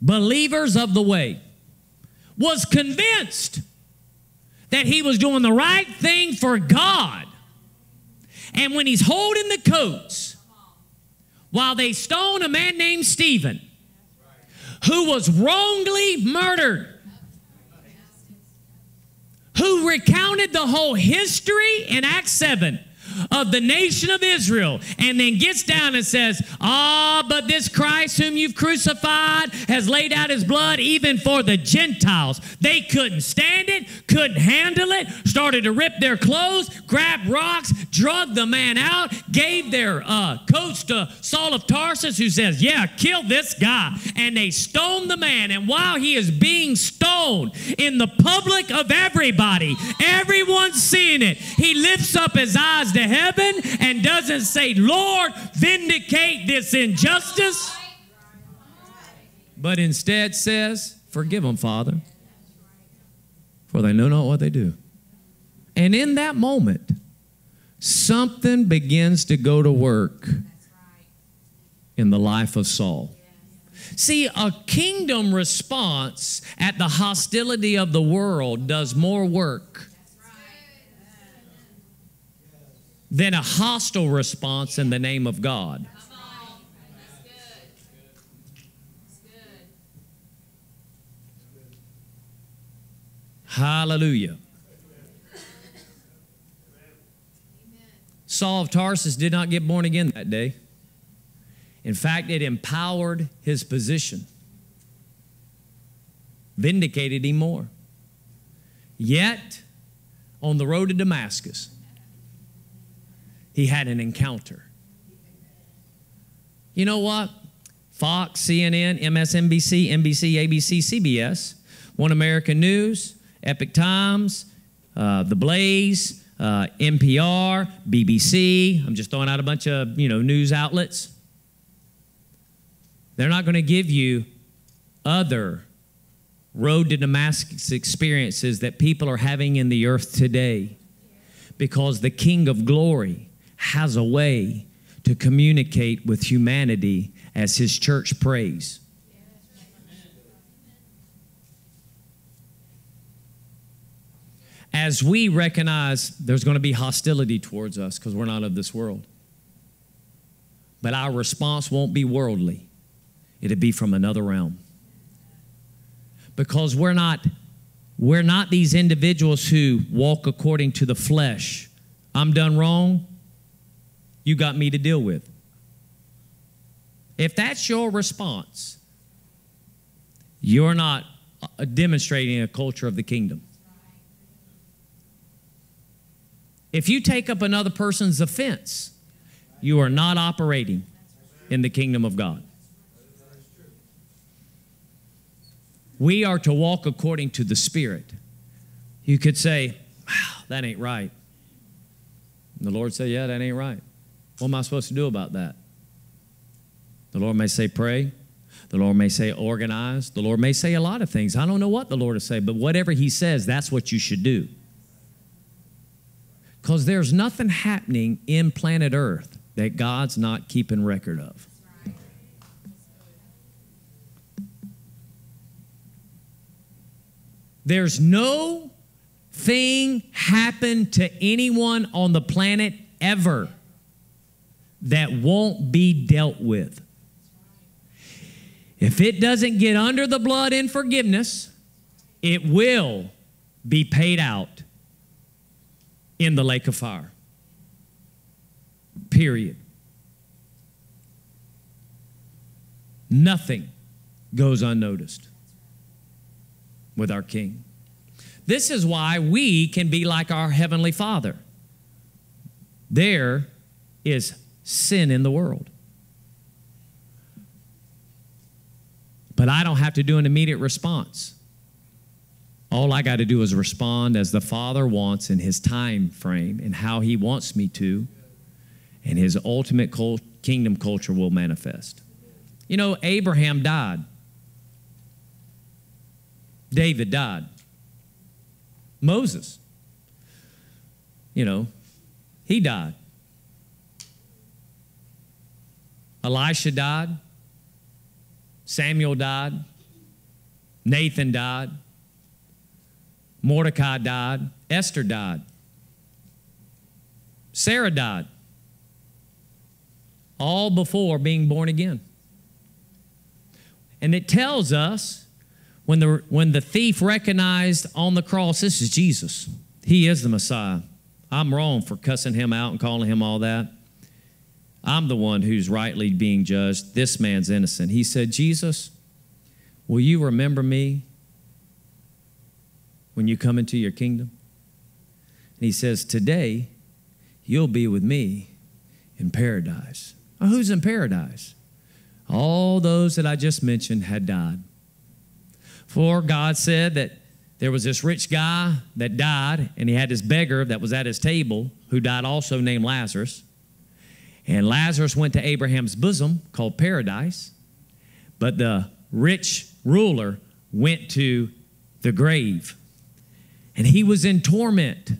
believers of the way. Was convinced that he was doing the right thing for God. And when he's holding the coats, while they stone a man named Stephen, who was wrongly murdered, who recounted the whole history in Acts seven of the nation of Israel, and then gets down and says, ah, oh, but this Christ whom you've crucified has laid out his blood even for the Gentiles. They couldn't stand it, couldn't handle it, started to rip their clothes, grab rocks, drug the man out, gave their uh, coats to Saul of Tarsus, who says, yeah, kill this guy. And they stoned the man, and while he is being stoned in the public of everybody, everyone's seeing it, he lifts up his eyes to heaven and doesn't say, Lord, vindicate this injustice, but instead says, forgive them, Father, for they know not what they do. And in that moment, something begins to go to work in the life of Saul. See, a kingdom response at the hostility of the world does more work than a hostile response in the name of God. That's good. That's good. Hallelujah. Amen. Saul of Tarsus did not get born again that day. In fact, it empowered his position, vindicated him more. Yet, on the road to Damascus, he had an encounter. You know what? Fox, C N N, M S N B C, N B C, A B C, C B S, One American News, Epic Times, uh, The Blaze, uh, N P R, B B C. I'm just throwing out a bunch of, you know, news outlets. They're not going to give you other road to Damascus experiences that people are having in the earth today, because the King of Glory has a way to communicate with humanity as his church prays. As we recognize there's going to be hostility towards us because we're not of this world, but our response won't be worldly. It'll be from another realm, because we're not we're not these individuals who walk according to the flesh. I'm done wrong, you got me to deal with. If that's your response, you're not demonstrating a culture of the kingdom. If you take up another person's offense, you are not operating in the kingdom of God. We are to walk according to the Spirit. You could say, wow, that ain't right. And the Lord said, yeah, that ain't right. What am I supposed to do about that? The Lord may say pray. The Lord may say organize. The Lord may say a lot of things. I don't know what the Lord will say, but whatever he says, that's what you should do. Because there's nothing happening in planet Earth that God's not keeping record of. There's no thing happened to anyone on the planet ever that won't be dealt with. If it doesn't get under the blood in forgiveness, it will be paid out in the lake of fire. Period. Nothing goes unnoticed with our King. This is why we can be like our Heavenly Father. There is sin in the world, but I don't have to do an immediate response. All I got to do is respond as the Father wants in his time frame and how he wants me to, and his ultimate kingdom culture will manifest. You know, Abraham died. David died. Moses, you know, he died. Elisha died. Samuel died. Nathan died. Mordecai died. Esther died. Sarah died. All before being born again. And it tells us when the, when the thief recognized on the cross, this is Jesus. He is the Messiah. I'm wrong for cussing him out and calling him all that. I'm the one who's rightly being judged. This man's innocent. He said, Jesus, will you remember me when you come into your kingdom? And he says, today you'll be with me in paradise. Now, who's in paradise? All those that I just mentioned had died. For God said that there was this rich guy that died, and he had this beggar that was at his table who died also named Lazarus. And Lazarus went to Abraham's bosom called paradise, but the rich ruler went to the grave. And he was in torment.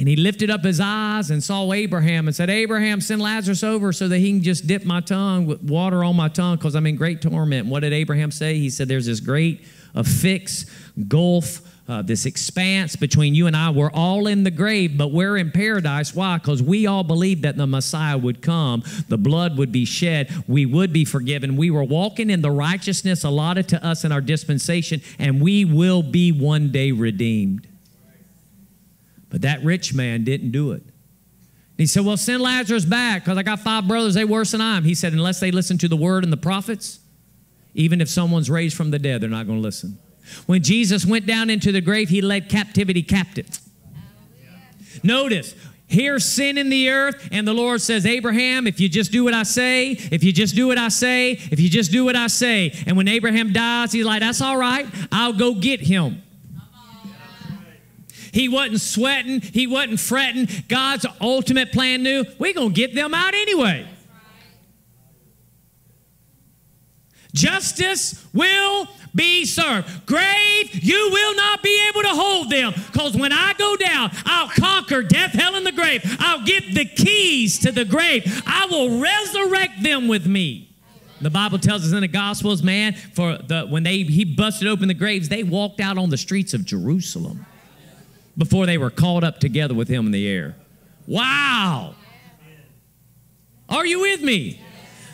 And he lifted up his eyes and saw Abraham and said, Abraham, send Lazarus over so that he can just dip my tongue with water on my tongue because I'm in great torment. And what did Abraham say? He said, there's this great affix, gulf, uh, this expanse between you and I. We're all in the grave, but we're in paradise. Why? Because we all believed that the Messiah would come. The blood would be shed. We would be forgiven. We were walking in the righteousness allotted to us in our dispensation, and we will be one day redeemed. But that rich man didn't do it. He said, well, send Lazarus back because I got five brothers. They're worse than I am. He said, unless they listen to the word and the prophets, even if someone's raised from the dead, they're not going to listen. When Jesus went down into the grave, he led captivity captive. Yeah. Notice, here's sin in the earth, and the Lord says, Abraham, if you just do what I say, if you just do what I say, if you just do what I say. And when Abraham dies, he's like, that's all right. I'll go get him. He wasn't sweating. He wasn't fretting. God's ultimate plan knew, we're going to get them out anyway. Right. Justice will be served. Grave, you will not be able to hold them because when I go down, I'll conquer death, hell, and the grave. I'll get the keys to the grave. I will resurrect them with me. The Bible tells us in the Gospels, man, for the, when they, he busted open the graves, they walked out on the streets of Jerusalem before they were called up together with him in the air. Wow. Are you with me?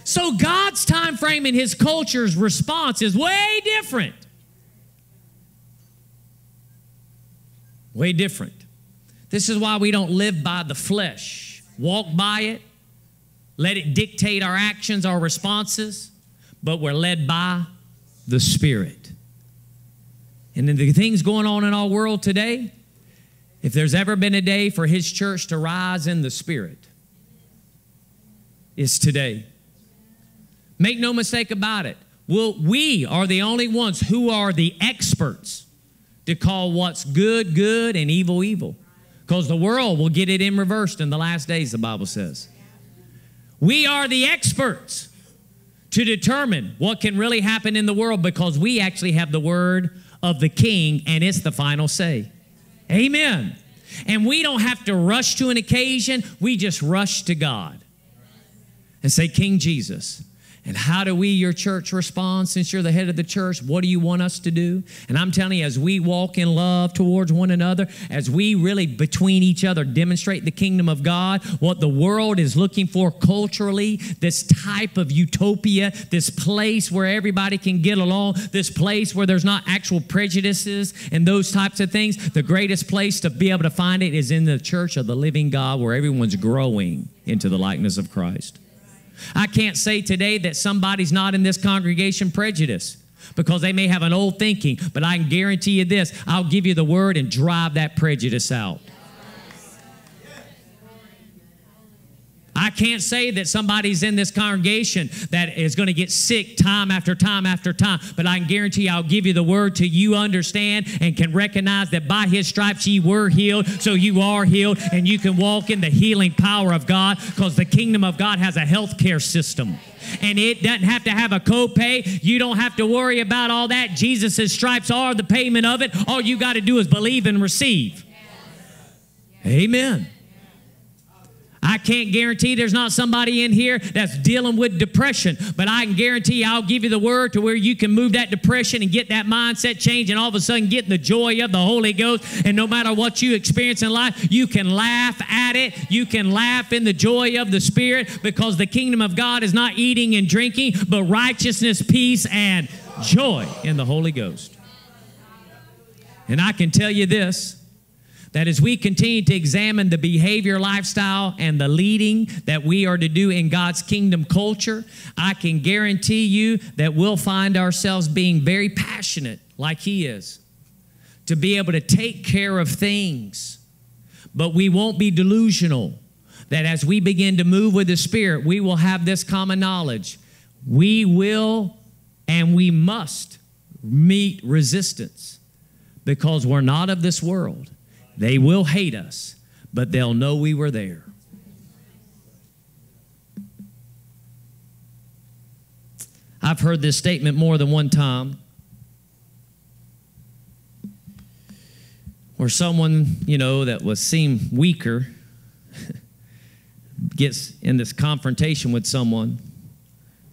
So God's time frame and his culture's response is way different. Way different. This is why we don't live by the flesh. Walk by it. Let it dictate our actions, our responses. But we're led by the Spirit. And then the things going on in our world today, if there's ever been a day for his church to rise in the Spirit, it's today. Make no mistake about it. Well, we are the only ones who are the experts to call what's good, good, and evil, evil. Because the world will get it in reversed in the last days, the Bible says. We are the experts to determine what can really happen in the world because we actually have the word of the King, and it's the final say. Amen. And we don't have to rush to an occasion. We just rush to God and say, King Jesus, and how do we, your church, respond? Since you're the head of the church, what do you want us to do? And I'm telling you, as we walk in love towards one another, as we really between each other demonstrate the kingdom of God, what the world is looking for culturally, this type of utopia, this place where everybody can get along, this place where there's not actual prejudices and those types of things, the greatest place to be able to find it is in the church of the living God where everyone's growing into the likeness of Christ. I can't say today that somebody's not in this congregation prejudiced because they may have an old thinking, but I can guarantee you this, I'll give you the word and drive that prejudice out. I can't say that somebody's in this congregation that is going to get sick time after time after time, but I can guarantee I'll give you the word till you understand and can recognize that by His stripes ye were healed, so you are healed, and you can walk in the healing power of God, because the kingdom of God has a health care system. And it doesn't have to have a copay. You don't have to worry about all that. Jesus' stripes are the payment of it. All you got to do is believe and receive. Amen. I can't guarantee there's not somebody in here that's dealing with depression, but I can guarantee I'll give you the word to where you can move that depression and get that mindset change, and all of a sudden get the joy of the Holy Ghost. And no matter what you experience in life, you can laugh at it. You can laugh in the joy of the Spirit, because the kingdom of God is not eating and drinking, but righteousness, peace, and joy in the Holy Ghost. And I can tell you this, that as we continue to examine the behavior, lifestyle, and the leading that we are to do in God's kingdom culture, I can guarantee you that we'll find ourselves being very passionate, like He is, to be able to take care of things. But we won't be delusional that as we begin to move with the Spirit, we will have this common knowledge. We will and we must meet resistance, because we're not of this world. They will hate us, but they'll know we were there. I've heard this statement more than one time, where someone, you know, that was seemed weaker gets in this confrontation with someone,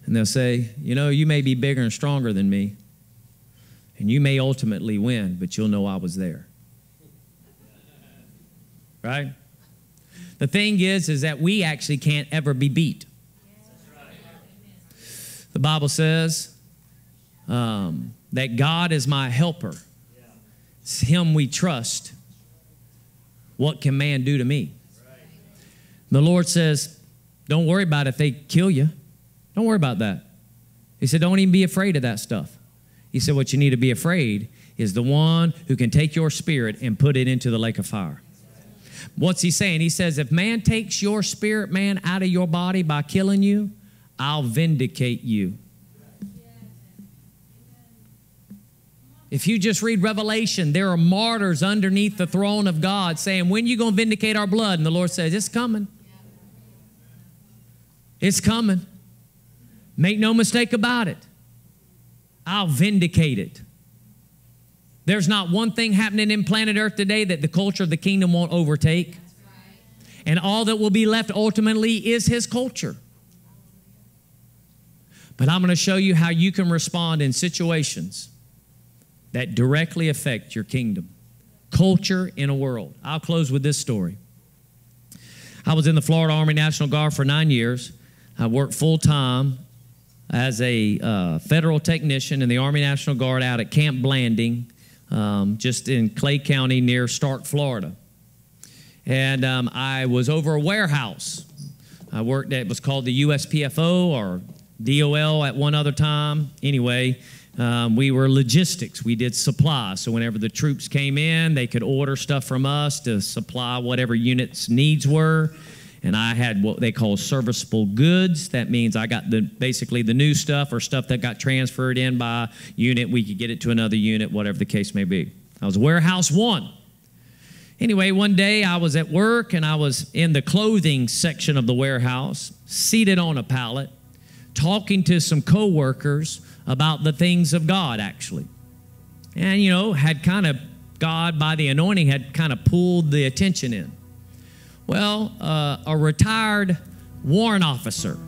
and they'll say, you know, you may be bigger and stronger than me, and you may ultimately win, but you'll know I was there. Right? The thing is, is that we actually can't ever be beat. The Bible says um, that God is my helper. It's Him we trust. What can man do to me? The Lord says, don't worry about if they kill you. Don't worry about that. He said, don't even be afraid of that stuff. He said, what you need to be afraid is the one who can take your spirit and put it into the lake of fire. What's He saying? He says, if man takes your spirit man out of your body by killing you, I'll vindicate you. If you just read Revelation, there are martyrs underneath the throne of God saying, when are you going to vindicate our blood? And the Lord says, it's coming. It's coming. Make no mistake about it. I'll vindicate it. There's not one thing happening in planet Earth today that the culture of the kingdom won't overtake. That's right. And all that will be left ultimately is His culture. But I'm going to show you how you can respond in situations that directly affect your kingdom. Culture in a world. I'll close with this story. I was in the Florida Army National Guard for nine years. I worked full-time as a uh, federal technician in the Army National Guard out at Camp Blanding, Um, just in Clay County near Stark, Florida. And um, I was over a warehouse. I worked at, it was called the U S P F O or D O L at one other time. Anyway, um, we were logistics. We did supply. So whenever the troops came in, they could order stuff from us to supply whatever units' needs were. And I had what they call serviceable goods. That means I got the basically the new stuff or stuff that got transferred in by unit. We could get it to another unit, whatever the case may be. I was warehouse one. Anyway, one day I was at work, and I was in the clothing section of the warehouse, seated on a pallet, talking to some coworkers about the things of God, actually. And, you know, had kind of, God, by the anointing, had kind of pulled the attention in. Well, uh, a retired warrant officer,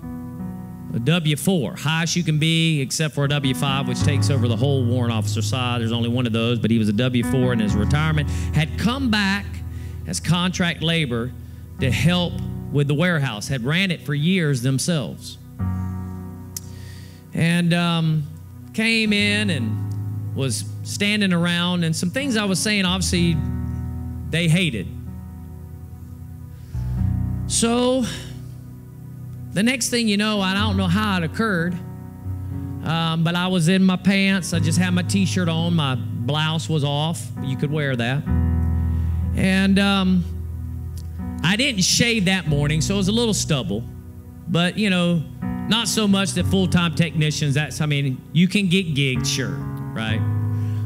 a W four, highest you can be except for a W five, which takes over the whole warrant officer side. There's only one of those, but he was a W four in his retirement, had come back as contract labor to help with the warehouse, had ran it for years themselves. And um, came in and was standing around, and some things I was saying, obviously, they hated. So the next thing you know, I don't know how it occurred, um, but I was in my pants. I just had my T-shirt on. My blouse was off. You could wear that. And um, I I didn't shave that morning, so it was a little stubble. But, you know, not so much that full-time technicians, that's, I mean, you can get gigged, sure, right?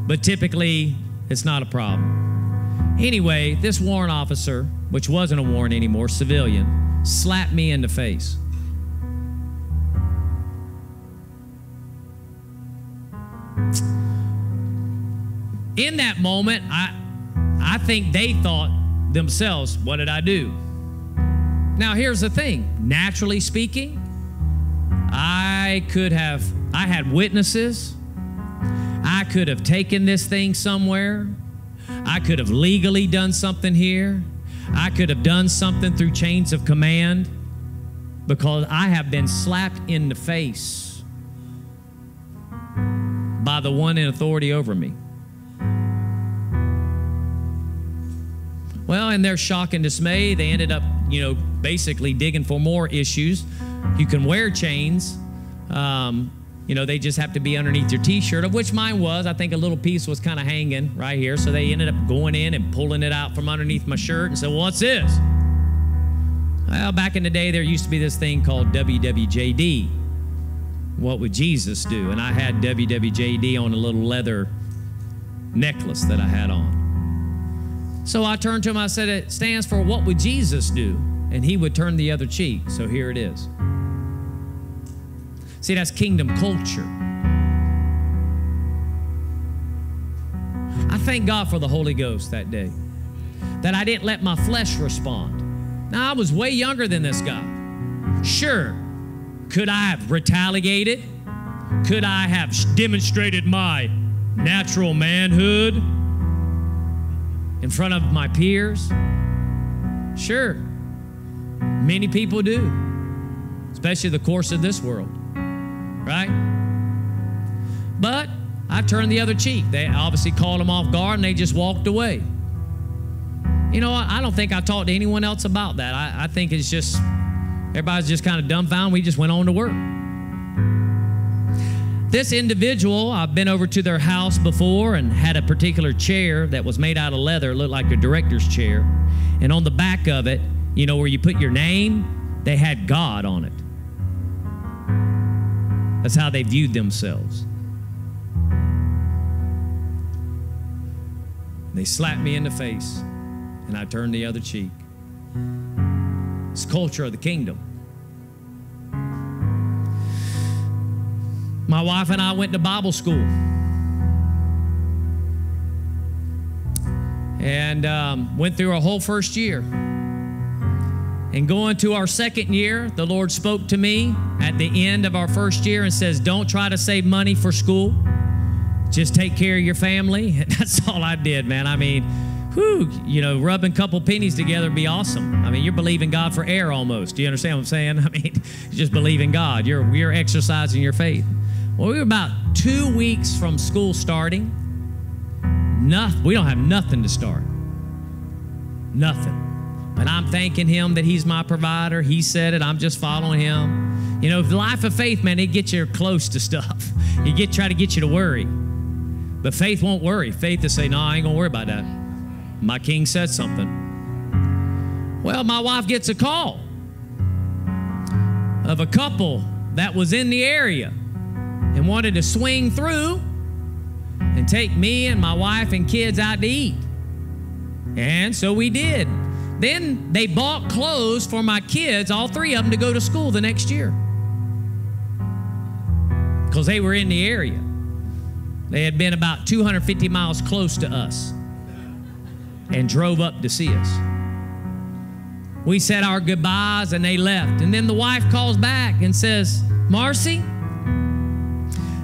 But typically, it's not a problem. Anyway, this warrant officer, which wasn't a warrant anymore, civilian, slapped me in the face. In that moment, I, I think they thought themselves, what did I do? Now, here's the thing. Naturally speaking, I could have, I had witnesses. I could have taken this thing somewhere. I could have legally done something here. I could have done something through chains of command, because I have been slapped in the face by the one in authority over me. Well, in their shock and dismay, they ended up, you know, basically digging for more issues. You can wear chains. Um, you know, they just have to be underneath your T-shirt, of which mine was. I think a little piece was kind of hanging right here. So they ended up going in and pulling it out from underneath my shirt and said, well, what's this? Well, back in the day, there used to be this thing called W W J D. What would Jesus do? And I had W W J D on a little leather necklace that I had on. So I turned to him, I said, it stands for what would Jesus do? And he would turn the other cheek. So here it is. See, that's kingdom culture. I thank God for the Holy Ghost that day, that I didn't let my flesh respond. Now, I was way younger than this guy. Sure, could I have retaliated? Could I have demonstrated my natural manhood in front of my peers? Sure, many people do, especially the course of this world, right? But I turned the other cheek. They obviously called them off guard, and they just walked away. You know, I don't think I talked to anyone else about that. I, I think it's just, everybody's just kind of dumbfounded. We just went on to work. This individual, I've been over to their house before and had a particular chair that was made out of leather, looked like a director's chair. And on the back of it, you know, where you put your name, they had God on it. That's how they viewed themselves. They slapped me in the face, and I turned the other cheek. It's culture of the kingdom. My wife and I went to Bible school. And um, went through our whole first year. And going to our second year, the Lord spoke to me at the end of our first year and says, don't try to save money for school. Just take care of your family. And that's all I did, man. I mean, whew, you know, rubbing a couple pennies together would be awesome. I mean, you're believing God for air almost. Do you understand what I'm saying? I mean, you just believe in God. You're, you're exercising your faith. Well, we were about two weeks from school starting. Nothing. We don't have nothing to start. Nothing. And I'm thanking him that he's my provider. He said it. I'm just following him. You know, the life of faith, man, it gets you close to stuff. It get, try to get you to worry. But faith won't worry. Faith will say, no, I ain't going to worry about that. My king said something. Well, my wife gets a call of a couple that was in the area and wanted to swing through and take me and my wife and kids out to eat. And so we did. Then they bought clothes for my kids, all three of them, to go to school the next year, because they were in the area. They had been about two hundred fifty miles close to us and drove up to see us. We said our goodbyes and they left. And then the wife calls back and says, Marcy,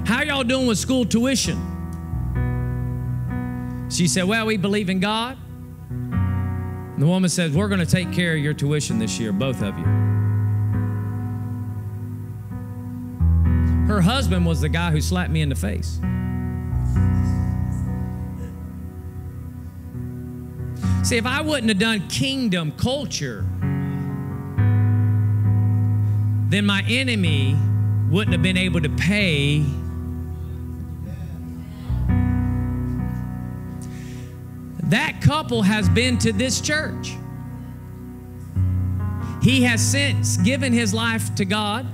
how y'all doing with school tuition? She said, well, we believe in God. And the woman says, we're going to take care of your tuition this year, both of you. Her husband was the guy who slapped me in the face. See, if I wouldn't have done kingdom culture, then my enemy wouldn't have been able to pay. That couple has been to this church. He has since given his life to God.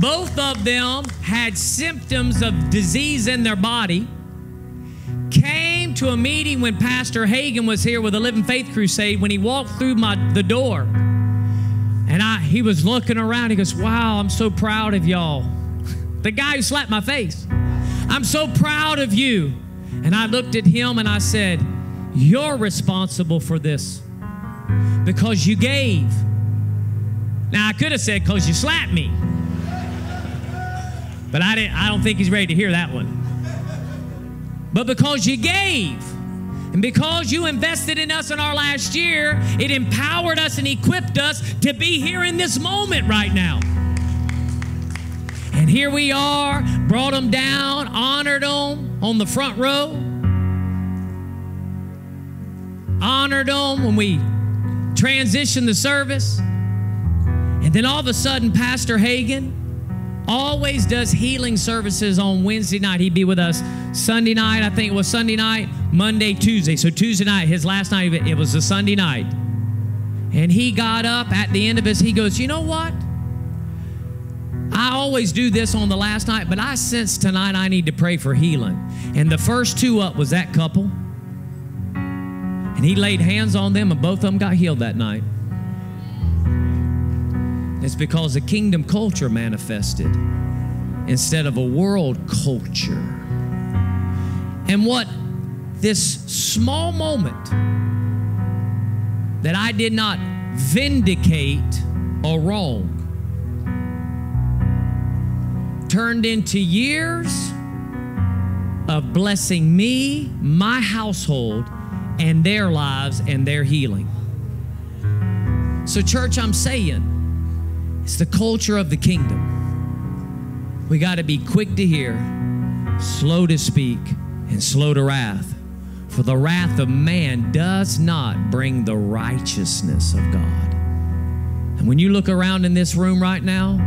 Both of them had symptoms of disease in their body. Came to a meeting when Pastor Hagin was here with a Living Faith Crusade. When he walked through my, the door, and I, he was looking around. He goes, "Wow, I'm so proud of y'all." The guy who slapped my face. "I'm so proud of you." And I looked at him and I said, "You're responsible for this because you gave." Now, I could have said, "'Cause you slapped me." But I didn't. I don't think he's ready to hear that one. But because you gave, and because you invested in us in our last year, it empowered us and equipped us to be here in this moment right now. And here we are, brought them down, honored them on the front row. Honored them when we transitioned the service. And then all of a sudden, Pastor Hagin always does healing services on Wednesday night. He'd be with us Sunday night. I think it was Sunday night, Monday, Tuesday. So Tuesday night, his last night, it was a Sunday night. And he got up at the end of his, he goes, "You know what? I always do this on the last night, but I sense tonight I need to pray for healing." And the first two up was that couple. And he laid hands on them, and both of them got healed that night. It's because the kingdom culture manifested instead of a world culture. And what this small moment that I did not vindicate or wrong turned into years of blessing me, my household, and their lives and their healing. So, church, I'm saying, it's the culture of the kingdom. We got to be quick to hear, slow to speak, and slow to wrath. For the wrath of man does not bring the righteousness of God. And when you look around in this room right now,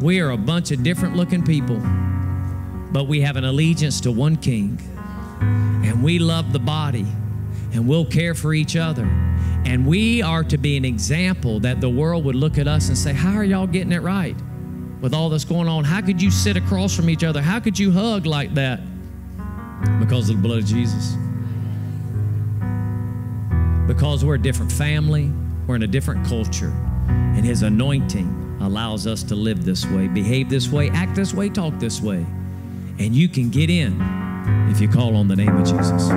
we are a bunch of different looking people, but we have an allegiance to one king. And we love the body, and we'll care for each other. And we are to be an example that the world would look at us and say, "How are y'all getting it right with all that's going on? How could you sit across from each other? How could you hug like that?" Because of the blood of Jesus. Because we're a different family. We're in a different culture. And his anointing allows us to live this way, behave this way, act this way, talk this way. And you can get in if you call on the name of Jesus.